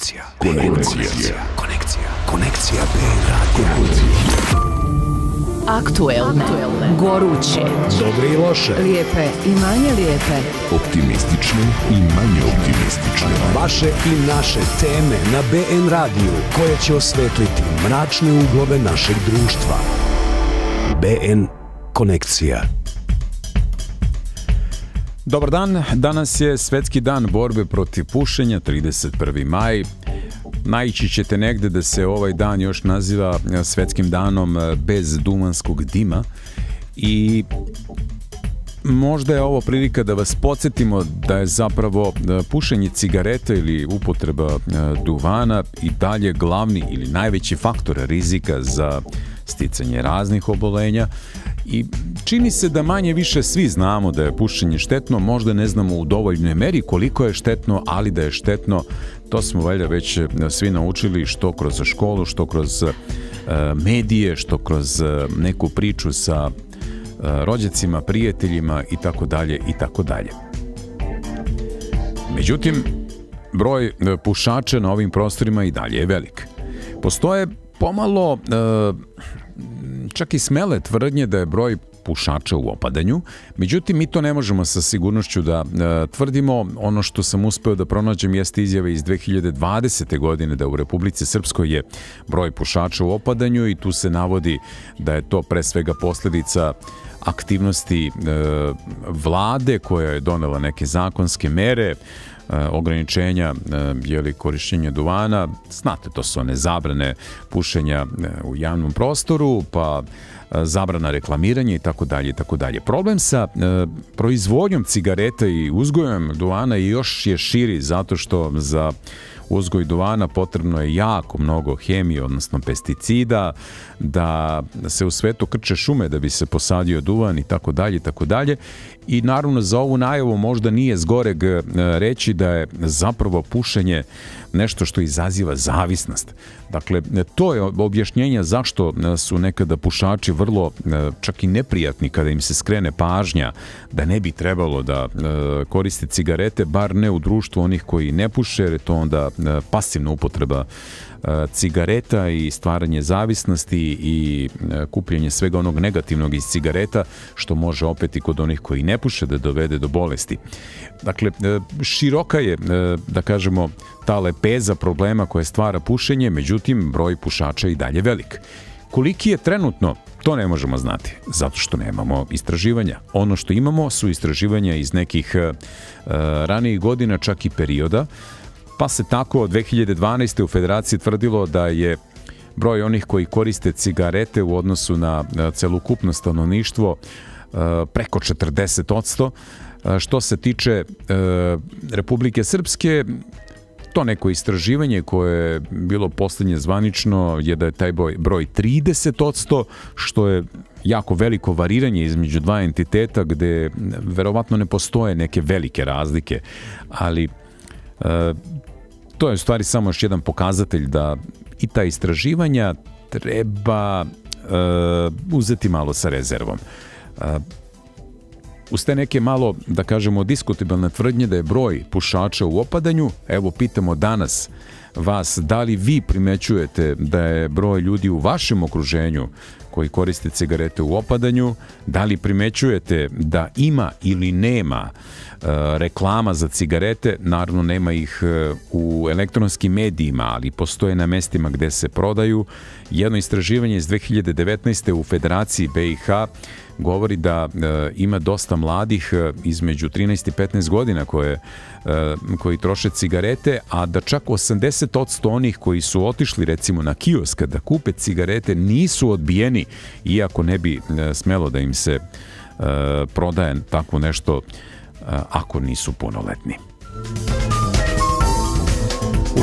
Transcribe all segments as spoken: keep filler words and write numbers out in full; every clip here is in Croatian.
Konekcija. Konekcija. Konekcija. Konekcija B N. Aktuelne, goruće, dobre i loše, lijepe i manje lijepe, optimistične i manje optimistične. Vaše i naše teme na B N radiju koje će osvetliti mračne uglove našeg društva. B N Konekcija. Dobar dan, danas je Svetski dan borbe protiv pušenja, trideset prvi maj. Naići ćete negde da se ovaj dan još naziva Svetskim danom bez duvanskog dima i možda je ovo prilika da vas podsjetimo da je zapravo pušenje cigareta ili upotreba duvana i dalje glavni ili najveći faktor rizika za sticanje raznih obolenja i čini se da manje više svi znamo da je pušenje štetno, možda ne znamo u dovoljnoj meri koliko je štetno, ali da je štetno, to smo valjda već svi naučili što kroz školu, što kroz medije, što kroz neku priču sa rođacima, prijateljima i tako dalje i tako dalje. Međutim, broj pušača na ovim prostorima i dalje je velik. Postoje pomalo čak i smele tvrdnje da je broj pušača u opadanju, međutim mi to ne možemo sa sigurnošću da tvrdimo. Ono što sam uspeo da pronađem jeste izjave iz dve hiljade dvadesete. godine da u Republici Srpskoj je broj pušača u opadanju i tu se navodi da je to pre svega posljedica aktivnosti vlade koja je donela neke zakonske mere, ograničenja korišćenja duvana. Znate, to su one zabrane pušenja u javnom prostoru, pa zabrana reklamiranja i tako dalje i tako dalje. Problem sa proizvodnjom cigareta i uzgojem duvana još je širi zato što za uzgoj duvana potrebno je jako mnogo hemije, odnosno pesticida, da se u svetu krče šume da bi se posadio duvan i tako dalje i tako dalje. I naravno za ovu najavu možda nije zgoreg reći da je zapravo pušenje nešto što izaziva zavisnost. Dakle, to je objašnjenje zašto su nekada pušači vrlo čak i neprijatni kada im se skrene pažnja da ne bi trebalo da koriste cigarete, bar ne u društvu onih koji ne puše, jer je to onda pasivna upotreba cigareta i stvaranje zavisnosti i kupljenje svega onog negativnog iz cigareta, što može opet i kod onih koji ne puše da dovede do bolesti. Dakle, široka je, da kažemo, ta lepeza problema koje stvara pušenje, međutim, broj pušača je i dalje velik. Koliki je trenutno, to ne možemo znati, zato što nemamo istraživanja. Ono što imamo su istraživanja iz nekih ranijih godina, čak i perioda, pa se tako od dve hiljade dvanaeste. u Federaciji tvrdilo da je broj onih koji koriste cigarete u odnosu na celokupno stanovništvo preko četrdeset posto. Što se tiče Republike Srpske, to neko istraživanje koje je bilo posljednje zvanično je da je taj broj trideset posto, što je jako veliko variranje između dva entiteta gde verovatno ne postoje neke velike razlike, ali to je u stvari samo još jedan pokazatelj da i ta istraživanja treba uzeti malo sa rezervom. Uz te neke malo, da kažemo, diskutabilne tvrdnje da je broj pušača u opadanju, evo pitamo danas vas da li vi primećujete da je broj ljudi u vašem okruženju koji koriste cigarete u opadanju, da li primećujete da ima ili nema reklama za cigarete, naravno nema ih u elektronskim medijima, ali postoje na mestima gde se prodaju. Jedno istraživanje iz dve hiljade devetnaeste. u Federaciji B I H govori da ima dosta mladih između trinaest i petnaest godina koji troše cigarete, a da čak osamdeset posto onih koji su otišli recimo na kiosk da kupe cigarete nisu odbijeni, iako ne bi smelo da im se prodaje tako nešto ako nisu punoletni.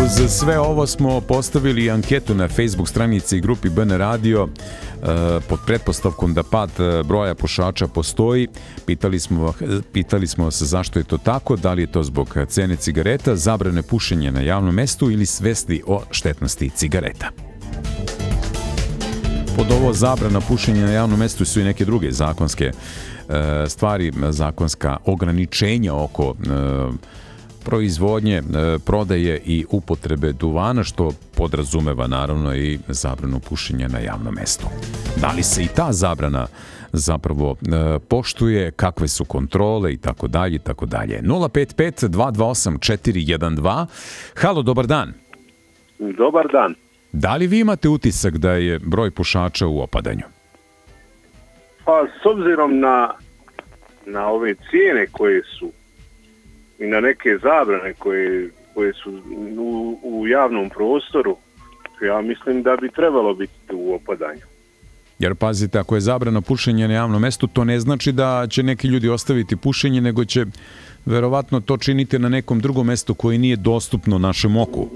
Uz sve ovo smo postavili anketu na Facebook stranici i grupi B N Radio pod pretpostavkom da pad broja pušača postoji. Pitali smo se zašto je to tako, da li je to zbog cene cigareta, zabrane pušenja na javnom mestu ili svesti o štetnosti cigareta. Pod ovo zabrana pušenja na javnom mestu su i neke druge zakonske stvari, zakonska ograničenja oko proizvodnje, prodaje i upotrebe duvana, što podrazumeva naravno i zabranu pušenja na javnom mestu. Da li se i ta zabrana zapravo poštuje, kakve su kontrole i tako dalje i tako dalje. nula pet pet dva dva osam četiri jedan dva. Halo, dobar dan. Dobar dan. Da li vi imate utisak da je broj pušača u opadanju? Pa, s obzirom na, na ove cijene koje su i na neke zabrane koje, koje su u, u javnom prostoru, ja mislim da bi trebalo biti u opadanju. Jer pazite, ako je zabrano pušenje na javnom mestu, to ne znači da će neki ljudi ostaviti pušenje, nego će verovatno to činiti na nekom drugom mestu koji nije dostupno našem oku.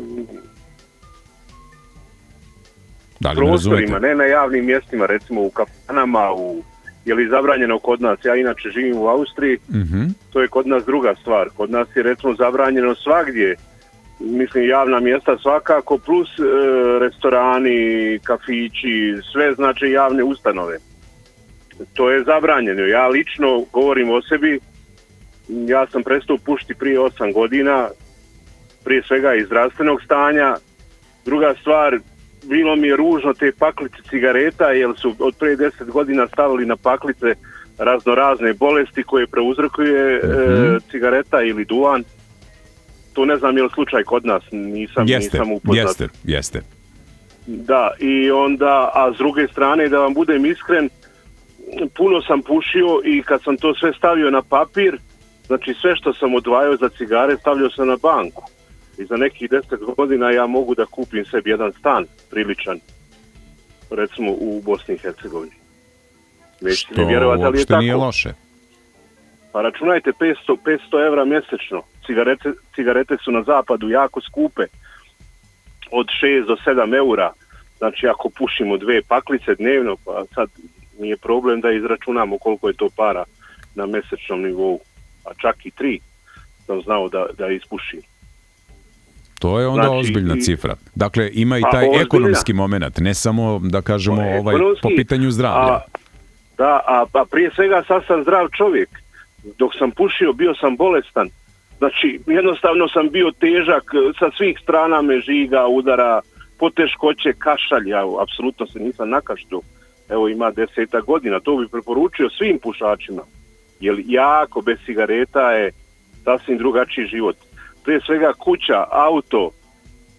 Da li me razumete? Ne na javnim mjestima, recimo u kafanama, u... je li zabranjeno kod nas, ja inače živim u Austriji, mm-hmm. to je kod nas druga stvar. Kod nas je recimo zabranjeno svagdje, mislim javna mjesta svakako, plus e, restorani, kafići, sve znači javne ustanove. To je zabranjeno. Ja lično govorim o sebi, ja sam prestao pušiti prije osam godina, prije svega iz zdravstvenog stanja. Druga stvar, bilo mi je ružno te paklice cigareta, jer su od pre deset godina stavili na paklice raznorazne bolesti koje preuzrokuje e, cigareta ili duvan. To ne znam je li slučaj kod nas, nisam, jeste, nisam upoznat. Jeste, jeste. Da, i onda, a s druge strane, da vam budem iskren, puno sam pušio i kad sam to sve stavio na papir, znači sve što sam odvajao za cigare stavljao sam na banku. I za nekih deset godina ja mogu da kupim sebi jedan stan priličan, recimo u Bosni i Hercegovini. Što uopšte nije loše. Pa računajte petsto evra mjesečno. Cigarete, cigarete su na zapadu jako skupe, od šest do sedam eura. Znači ako pušimo dve paklice dnevno, pa sad nije problem da izračunamo koliko je to para na mjesečnom nivou. A čak i tri sam znao da, da ispušim. To je onda znači, ozbiljna i, cifra. Dakle, ima i taj ozbiljna. ekonomski moment, ne samo, da kažemo, ovaj, po pitanju zdravlja. A, da, a, a prije svega sad sam zdrav čovjek. Dok sam pušio, bio sam bolestan. Znači, jednostavno sam bio težak, sa svih strana me žiga, udara, poteškoće, kašalj. Ja apsolutno se nisam nakašljao. Evo, ima deseta godina. To bi preporučio svim pušačima. Jer jako bez cigareta je sasvim drugačiji život. Prije svega kuća, auto,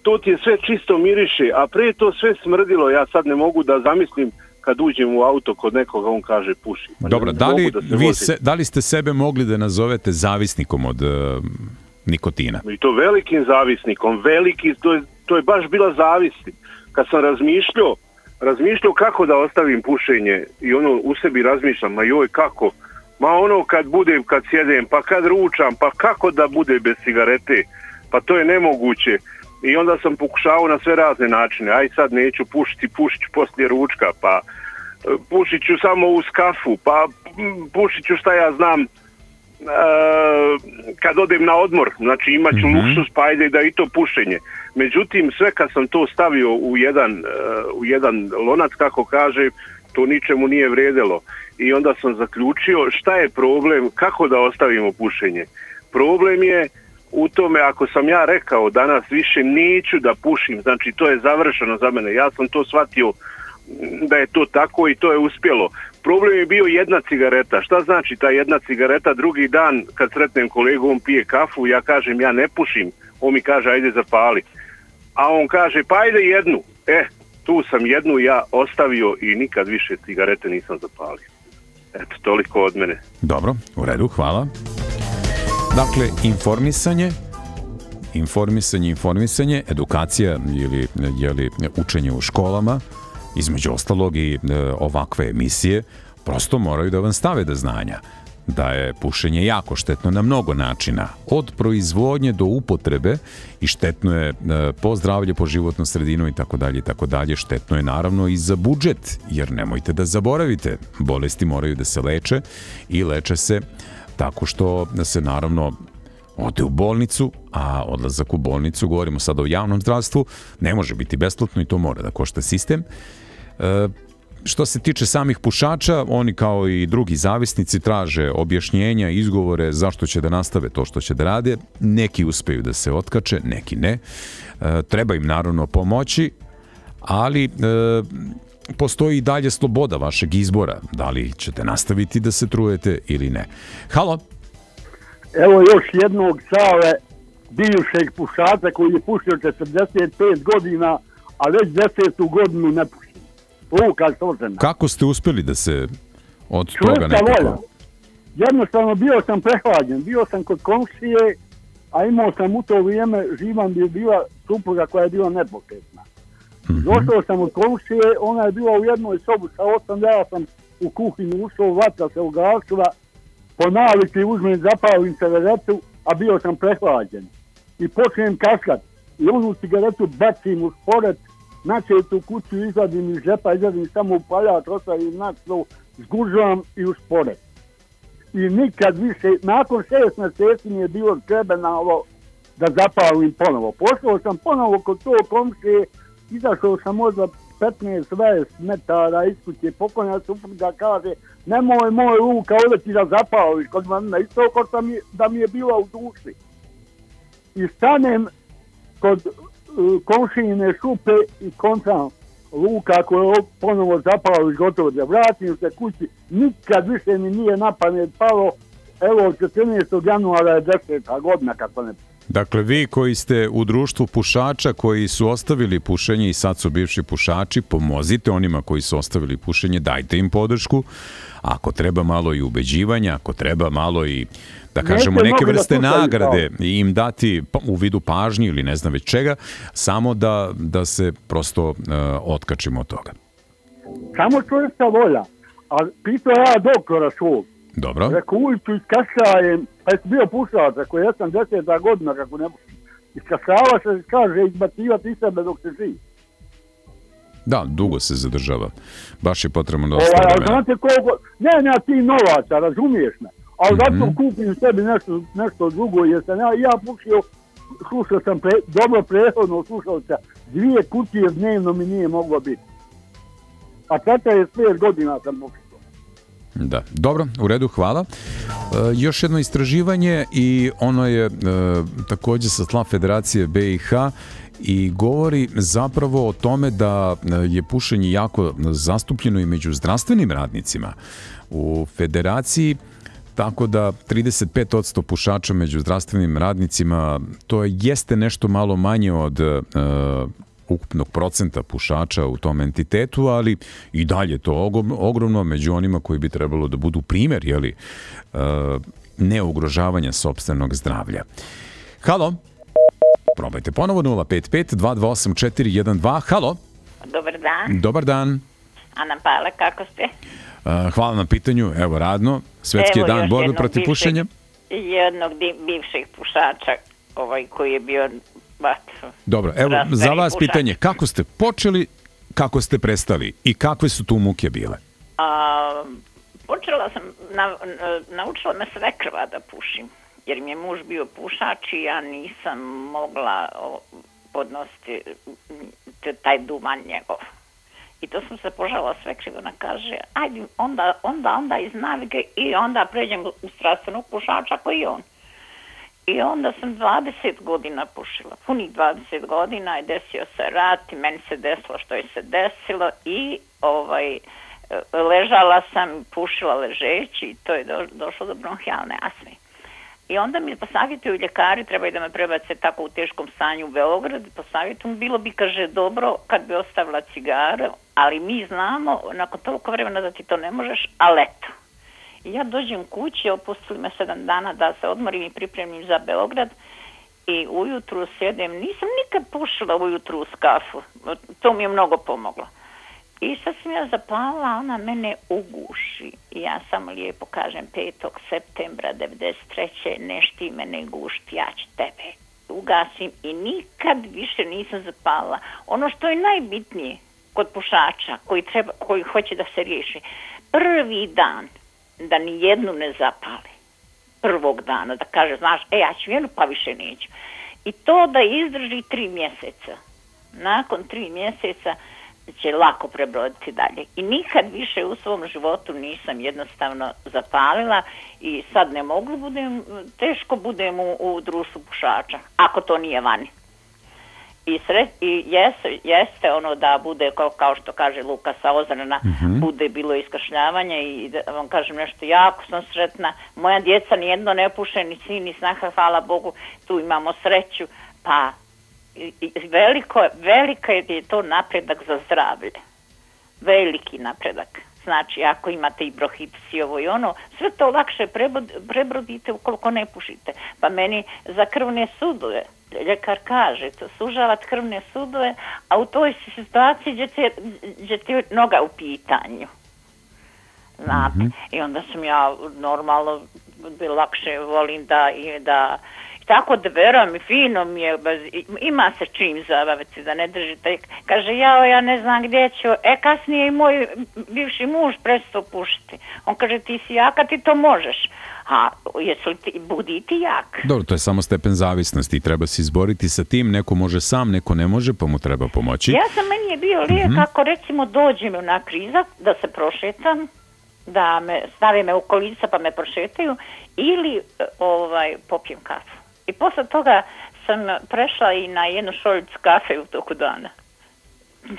to ti je sve čisto miriše, a prije to sve smrdilo, ja sad ne mogu da zamislim kad uđem u auto kod nekoga, on kaže puši. Dobro, da li, da, vi se, da li ste sebe mogli da nazovete zavisnikom od uh, nikotina? I to velikim zavisnikom, veliki, to je, to je baš bila zavist. Kad sam razmišljao, razmišljao kako da ostavim pušenje i ono u sebi razmišljam, ma joj kako, ma ono kad budem, kad sjedem, pa kad ručam, pa kako da bude bez cigarete, pa to je nemoguće. I onda sam pokušao na sve razne načine, aj sad neću pušiti, pušit ću poslije ručka, pa pušit ću samo uz kafu, pa pušit ću šta ja znam, e, kad odem na odmor, znači imat ću mm-hmm. luksuz, pa ajde da i to pušenje. Međutim, sve kad sam to stavio u jedan, u jedan lonac, kako kaže, to ničemu nije vrijedilo. I onda sam zaključio šta je problem, kako da ostavimo pušenje. Problem je u tome, ako sam ja rekao danas više neću da pušim, znači to je završeno za mene. Ja sam to shvatio da je to tako i to je uspjelo. Problem je bio jedna cigareta. Šta znači ta jedna cigareta? Drugi dan kad sretnem kolegu, on pije kafu, ja kažem ja ne pušim. On mi kaže ajde zapali. A on kaže pa ajde jednu. Eh, tu sam jednu ja ostavio i nikad više cigarete nisam zapalio. Eto, toliko od mene. Dobro, u redu, hvala. Dakle, informisanje, informisanje, informisanje, edukacija ili, ili učenje u školama, između ostalog i ovakve emisije, prosto moraju da vam stave do znanja da je pušenje jako štetno na mnogo načina, od proizvodnje do upotrebe, i štetno je po zdravlje, po životnu sredinu i tako dalje i tako dalje. Štetno je naravno i za budžet, jer nemojte da zaboravite, bolesti moraju da se leče i leče se tako što se naravno ode u bolnicu, a odlazak u bolnicu, govorimo sad o javnom zdravstvu, ne može biti besplatno i to mora da košta sistem. Što se tiče samih pušača, oni kao i drugi zavisnici traže objašnjenja, izgovore zašto će da nastave to što će da rade. Neki uspeju da se otkače, neki ne. E, treba im naravno pomoći, ali e, postoji i dalje sloboda vašeg izbora. Da li ćete nastaviti da se trujete ili ne. Halo! Evo još jednog Save, bivšeg pušača koji je pušio četrdeset pet godina, a već desetu godinu ne pušio. Kako ste uspjeli da se od toga nekako... Jednostavno bio sam prehlađen, bio sam kod komšije, a imao sam u to vrijeme, živan je bila supruga koja je bila nepokretna. Došao sam od komšije, ona je bila u jednoj sobu sa osam, ja sam u kuhinju ušao, vatra se ugasila, po navici uzmem zapalim cigaretu, a bio sam prehlađen. I počnem kaškat, i onu cigaretu bacim u šporet, načetu kuću izvadim iz žepa, izvadim samo upaljač, ostavim naslov, zgužavam i u šporet. I nikad više, nakon šest mjeseci mi je bilo čebenalo da zapalim ponovo. Pošao sam ponovo kod tog komšije, izašao sam možda petnaest dvadeset metara iz kuće, poklanja supruga kaže, nemoj moj Luka, ovdje ti da zapališ kod mene, isto kao da mi je bila u duši. I stanem kod komšine šupe i kontam Luka, ako je ponovo zapališ gotovo da vratim se kući, nikad više mi nije na pamet palo, evo četrnaestog januara je deseta godina kako ne. Dakle, vi koji ste u društvu pušača, koji su ostavili pušenje i sad su bivši pušači, pomozite onima koji su ostavili pušenje, dajte im podršku. Ako treba malo i ubeđivanja, ako treba malo i, da kažemo, neke vrste nagrade i im dati u vidu pažnje ili ne znam već čega, samo da se prosto otkačimo od toga. Samo čvrsta volja. A pitao ja doktora svog. Dobro. Reku, ulicu iskašajem, pa je bio pušavac, ako je osamdeseta godina, kako ne pušim. Iskašava se, kaže, izbacivati iz sebe dok se živi. Da, dugo se zadržava. Baš je potrebno da ostaje vremena. Znate koliko, nema ti novaca, razumiješ me, ali zato kupim sebi nešto drugo, jer sam ja pušio, slušao sam, dobro prethodno slušao sam, dvije kutije dnevno mi nije moglo biti. A četrdeset pet godina sam pušio. Da, dobro, u redu, hvala. Još jedno istraživanje i ono je također sa tla Federacije B I H i govori zapravo o tome da je pušenje jako zastupljeno i među zdravstvenim radnicima u Federaciji, tako da trideset pet posto pušača među zdravstvenim radnicima, to jeste nešto malo manje od ukupnog procenta pušača u tom entitetu, ali i dalje to ogromno među onima koji bi trebalo da budu primjer, jeli, neugrožavanja sopstvenog zdravlja. Halo? Probajte ponovo nula pet pet dva dva osam četiri jedan dva. Halo? Dobar dan. Dobar dan. Ana Pala, kako ste? Hvala na pitanju, evo radno, Svetski dan borbe protiv pušenja. Jednog bivšeg pušača koji je bio... Dobro, evo za vas pitanje, kako ste počeli, kako ste prestali i kakve su tu muke bile? Počela sam, naučila me sve krva da pušim, jer mi je muž bio pušač i ja nisam mogla podnositi taj duvan njegov. I to sam se požalila sve krivo, ona kaže, ajde onda, onda, onda iz navike i onda pređem u strastvenog pušača koji je on. I onda sam dvadeset godina pušila, punih dvadeset godina i desio se rat i meni se desilo što je se desilo i ovaj, ležala sam, pušila ležeći i to je do, došlo do bronhijalne asme. I onda mi posavjetuju ljekari, trebaju da me prebace tako u teškom stanju u Beograd, posavjetuju, bilo bi, kaže, dobro kad bi ostavila cigare, ali mi znamo nakon toliko vremena da ti to ne možeš, ali eto. I ja dođem kući, opustili me sedam dana da se odmorim i pripremim za Beograd i ujutru sjedem, nisam nikad pušila ujutru u skafu, to mi je mnogo pomoglo. I sad sam ja zapala, ona mene uguši i ja samo lijepo kažem petog septembra devedeset treće nešti mene gušti, ja ću tebe. Ugasim i nikad više nisam zapala. Ono što je najbitnije kod pušača koji treba, koji hoće da se riješi, prvi dan da ni jednu ne zapali prvog dana, da kaže, znaš, e, ja ću jednu, pa više neću. I to da izdrži tri mjeseca. Nakon tri mjeseca će lako prebroditi dalje. I nikad više u svom životu nisam jednostavno zapalila i sad ne mogu, budem, teško budem u, u društvu pušača, ako to nije vani. I, sre, i jeste, jeste ono da bude, kao, kao što kaže Luka sa Ozrana, uh-huh. bude bilo iskašljavanja i da vam kažem nešto, jako sam sretna. Moja djeca nijedno ne puše, ni sin, ni snaha, hvala Bogu, tu imamo sreću, pa... Veliko, velika je to napredak za zdravlje, veliki napredak. Znači ako imate i bronhitis i ovo i ono, sve to lakše prebrodite ukoliko ne pušite. Pa meni za krvne sudove, ljekar kaže, sužavati krvne sudove, a u toj situaciji gdje ti je noga u pitanju. Znate, mm-hmm. i onda sam ja normalno lakše volim da... da tako da verujem i fino mi je, ima se čim zabaviti da ne držite. Kaže, jao, ja ne znam gdje ću. E, kasnije i moj bivši muž prestao pušiti. On kaže, ti si jaka, ti to možeš. A jesu li ti, budi ti jak. Dobro, to je samo stepen zavisnosti. Treba se izboriti sa tim. Neko može sam, neko ne može, pa mu treba pomoći. Ja sam, meni je bio lijek, mm-hmm. ako recimo dođem na kriza, da se prošetam, da me stave me u kolica pa me prošetaju, ili ovaj, popijem kafu. I posle toga sam prešla i na jednu šoljicu kafe u toku dana.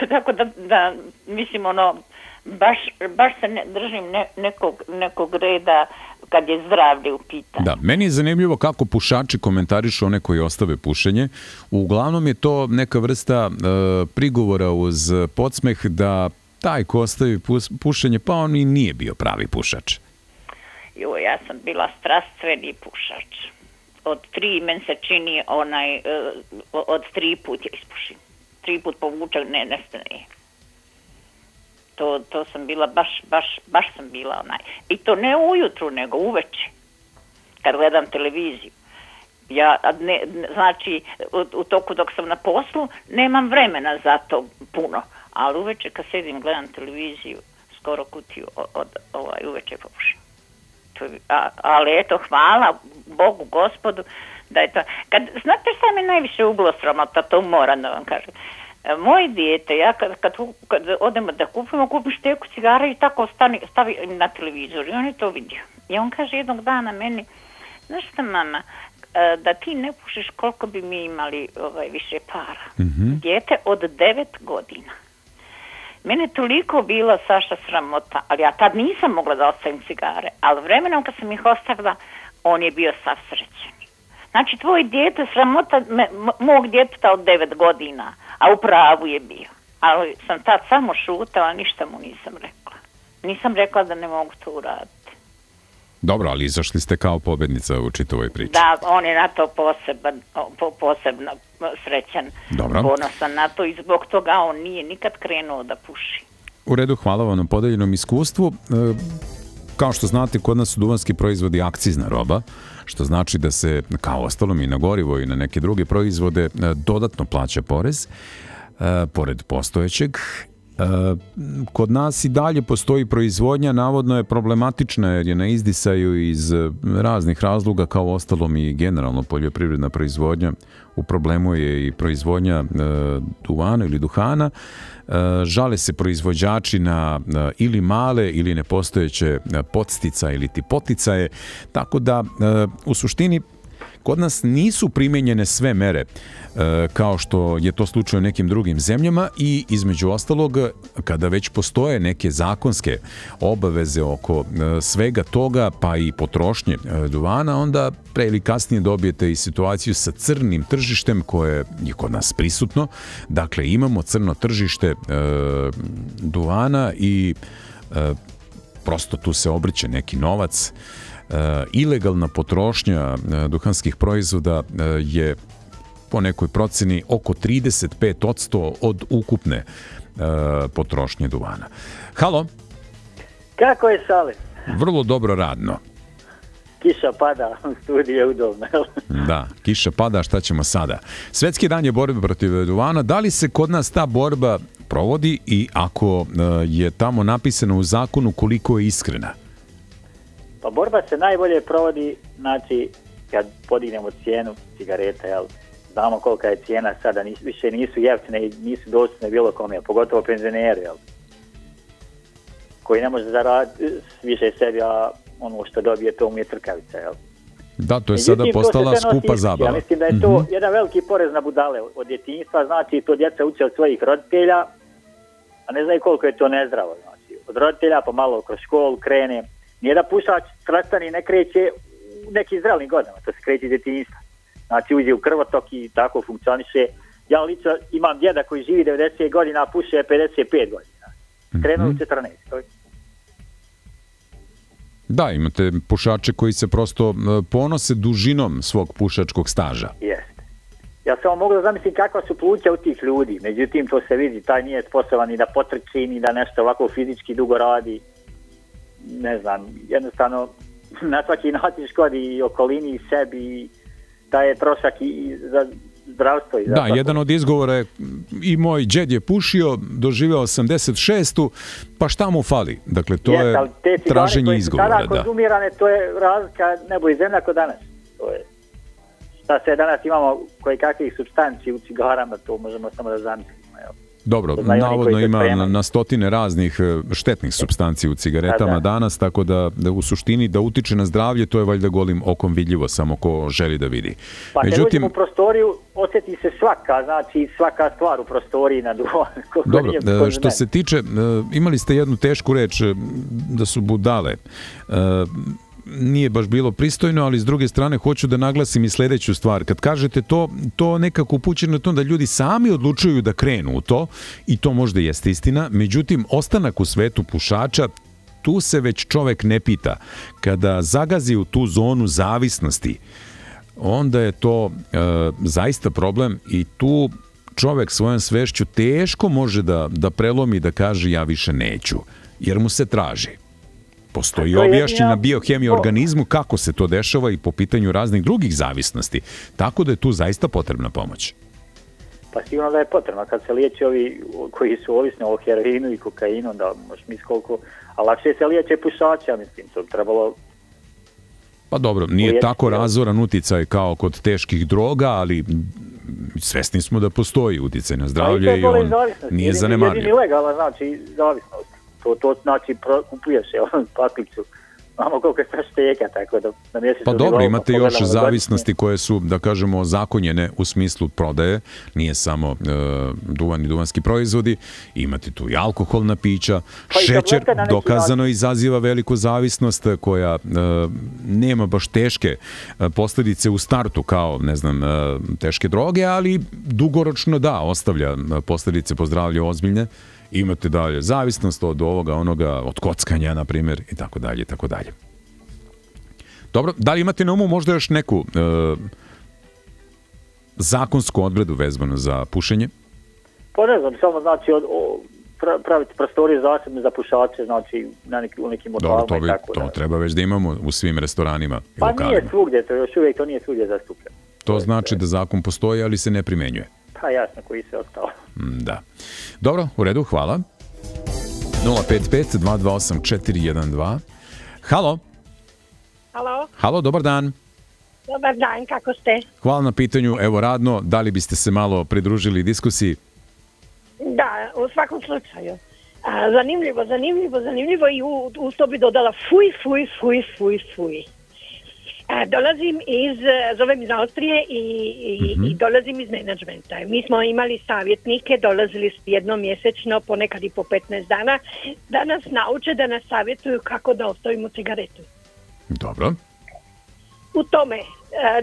Tako da, da mislim, ono, baš, baš se ne, držim ne, nekog, nekog reda kad je zdravlje u pitanju. Da, meni je zanimljivo kako pušači komentarišu one koji ostave pušenje. Uglavnom je to neka vrsta e, prigovora uz podsmeh da taj ko ostavi pus, pušenje, pa on i nije bio pravi pušač. Jo, ja sam bila strastveni pušač. Od tri, men se čini, onaj, od tri put je ispušim. Tri put povučak, ne, nestane. To, to sam bila, baš, baš, baš sam bila onaj. I to ne ujutru, nego uveče, kad gledam televiziju. Ja, ne, znači, u, u toku dok sam na poslu, nemam vremena za to puno. Ali uveče kad sedim, gledam televiziju, skoro kutiju od, od ovaj, uveče povušim. A, ali eto, hvala Bogu, Gospodu, da je to... Kad, znate šta me najviše uglo sramota, to moram da vam kažem. Moje dijete, ja kad, kad, kad odemo da kupimo, kupim šteku cigara i tako stani, stavi na televizor i on je to vidio. I on kaže jednog dana meni, znaš šta mama, da ti ne pušiš koliko bi mi imali ovaj, više para. Mm-hmm. Dijete od devet godina. Mene toliko bila, Saša, sramota, ali ja tad nisam mogla da ostavim cigare, ali vremenom kad sam ih ostavila, on je bio sav srećen. Znači, tvoj dijete, sramota me, mog djeteta od devet godina, a u pravu je bio. Ali sam tad samo šutala, ništa mu nisam rekla. Nisam rekla da ne mogu to uraditi. Dobro, ali izašli ste kao pobednica u čitavoj priči. Da, on je na to poseban, po, posebno srećan, ponosan na to i zbog toga on nije nikad krenuo da puši. U redu, hvala vam na podeljenom iskustvu. E, kao što znate, kod nas su duvanski proizvodi akcizna roba, što znači da se, kao ostalom i na gorivo i na neke druge proizvode, dodatno plaća porez, e, pored postojećeg. Kod nas i dalje postoji proizvodnja, navodno je problematična jer je na izdisaju iz raznih razloga, kao ostalom i generalno poljoprivredna proizvodnja. U problemu je i proizvodnja duvana ili duhana. Žale se proizvođači na ili male ili nepostojeće podsticaje ili ti poticaje, tako da u suštini kod nas nisu primjenjene sve mere kao što je to slučaj u nekim drugim zemljama i između ostalog kada već postoje neke zakonske obaveze oko svega toga pa i potrošnje duvana, onda pre ili kasnije dobijete i situaciju sa crnim tržištem koje je kod nas prisutno. Dakle, imamo crno tržište duvana i prosto tu se obrće neki novac. Ilegalna potrošnja duhanskih proizvoda je po nekoj procjeni oko trideset pet posto od ukupne potrošnje duvana. Halo? Kako je, Sale? Vrlo dobro radno. Kiša pada, studij je udobno. Da, kiša pada, šta ćemo sada? Svetski dan je borbe protiv duvana. Da li se kod nas ta borba provodi i ako je tamo napisano u zakonu koliko je iskrena? Pa borba se najbolje provodi, znači, kad podignemo cijenu cigareta, jel, znamo kolika je cijena sada, nis, više nisu jeftine i nisu dostupne bilo kome, pogotovo penzioneri, jel? Koji ne može zaraditi više sebi, a ono što dobije to mu je trkavica, jel? Da, to je sada postala skupa zabava. Ja mislim da je to jedan veliki porez na budale od djetinjstva, znači to djeca uče od svojih roditelja, a ne znaju koliko je to nezdravo, znači od roditelja pa malo kroz školu krene. Nije da pušač strastani ne kreće u nekim zrelnim godinama, to se kreće iz djetinjstva. Znači uđe u krvotok i tako funkcioniše. Ja lično imam djeda koji živi devedeset godina, a puše pedeset pet godina. Krenuo u četrnaest. Da, imate pušače koji se prosto ponose dužinom svog pušačkog staža. Jeste. Ja samo mogu da zamislim kakva su pluća u tih ljudi. Međutim, to se vidi, taj nije sposoban ni da potrči, ni da nešto ovako fizički dugo radi. Ne znam, jednostavno na svaki način škodi i okolini i sebi. Taj je trošak i za zdravstvo. I za da, jedan od izgovora je i moj džed je pušio, doživeo osamdeset šestu, pa šta mu fali? Dakle, to je, je traženje izgovora. Kada konzumirane, to je razlika nebo i zemlja kod danas. To je. Šta se danas imamo koje kakvih substanci u cigarama, to možemo samo da zamislimo. Dobro, navodno ima na stotine raznih štetnih supstanci u cigaretama danas, tako da u suštini da utiče na zdravlje, to je valjda golim okom vidljivo, samo ko želi da vidi. Pa kad uđemo u prostoriju, osjeti se svaka, znači svaka stvar u prostoriji na duvan. Dobro, što se tiče, imali ste jednu tešku reč da su budale. Nije baš bilo pristojno, ali s druge strane hoću da naglasim i sljedeću stvar. Kad kažete to, to nekako upućeno na to da ljudi sami odlučuju da krenu u to i to možda jeste istina. Međutim, ostanak u svetu pušača, tu se već čovek ne pita. Kada zagazi u tu zonu zavisnosti, onda je to e, zaista problem i tu čovek svojom svešću teško može da, da prelomi da kaže ja više neću, jer mu se traži. Postoji objašnjena biohemija organizmu kako se to dešava i po pitanju raznih drugih zavisnosti. Tako da je tu zaista potrebna pomoć. Pa sigurno da je potrebna. Kad se liječe ovi koji su ovisni o heroinu i kokainu, onda možeš misli koliko... A lakše se liječe pušača, mislim, to bi trebalo... Pa dobro, nije tako razoran uticaj kao kod teških droga, ali svesni smo da postoji uticaj na zdravlje i on nije zanemarljiv. Jedini legalna, znači, zavisnost. To, to znači kupuješ paklicu, imamo koliko je šteka, tako da... Pa dobro, imate još zavisnosti koje su, da kažemo, ozakonjene u smislu prodaje, nije samo e, duvan i duvanski proizvodi, imate tu i alkoholna pića, pa šećer dokazano izaziva veliku zavisnost koja e, nema baš teške posljedice u startu kao, ne znam, e, teške droge, ali dugoročno da, ostavlja posljedice po zdravlje ozbiljne. Imate dalje zavisnost od ovoga, onoga, od kockanja, na primjer, i tako dalje, i tako dalje. Dobro, da li imate na umu možda još neku e, zakonsku odredbu vezanu za pušenje? Pa ne znam, samo znači od, o, praviti prostorije zasebne za pušače, znači na neki, u nekim motelima i tako dalje. Dobro, to treba već da imamo u svim restoranima i lokalima. Pa nije svugdje, to još uvijek to nije svugdje zastupljeno. To znači da zakon postoji, ali se ne primjenjuje. Pa jasno, koji se ostao. Da. Dobro, u redu, hvala. nula pet pet dva dva osam četiri jedan dva. Halo. Halo. Halo, dobar dan. Dobar dan, kako ste? Hvala na pitanju, evo radno, da li biste se malo pridružili diskusiji? Da, u svakom slučaju. Zanimljivo, zanimljivo, zanimljivo i uz to bi dodala fuj, fuj, fuj, fuj, fuj. Dolazim iz, zovem iz Austrije i dolazim iz menadžmenta. Mi smo imali savjetnike, dolazili jednom mjesečno, ponekad i po petnaest dana, da nas nauče, da nas savjetuju kako da ostavimo cigaretu. Dobro. U tome,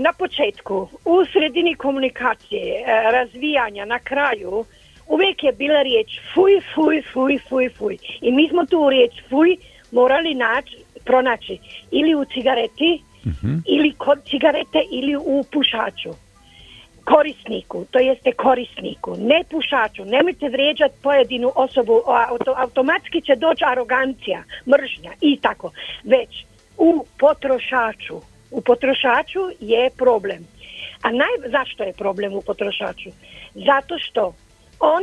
na početku, u sredini komunikacije, razvijanja, na kraju, uvijek je bila riječ fuj, fuj, fuj, fuj, fuj. I mi smo tu riječ fuj morali naći, pronaći ili u cigareti, ili kod cigarete ili u pušaču korisniku, to jeste korisniku, ne pušaču. Nemojte vrijeđati pojedinu osobu, automatski će doći arogancija, mržnja i tako, već u potrošaču. U potrošaču je problem. A zašto je problem u potrošaču? Zato što on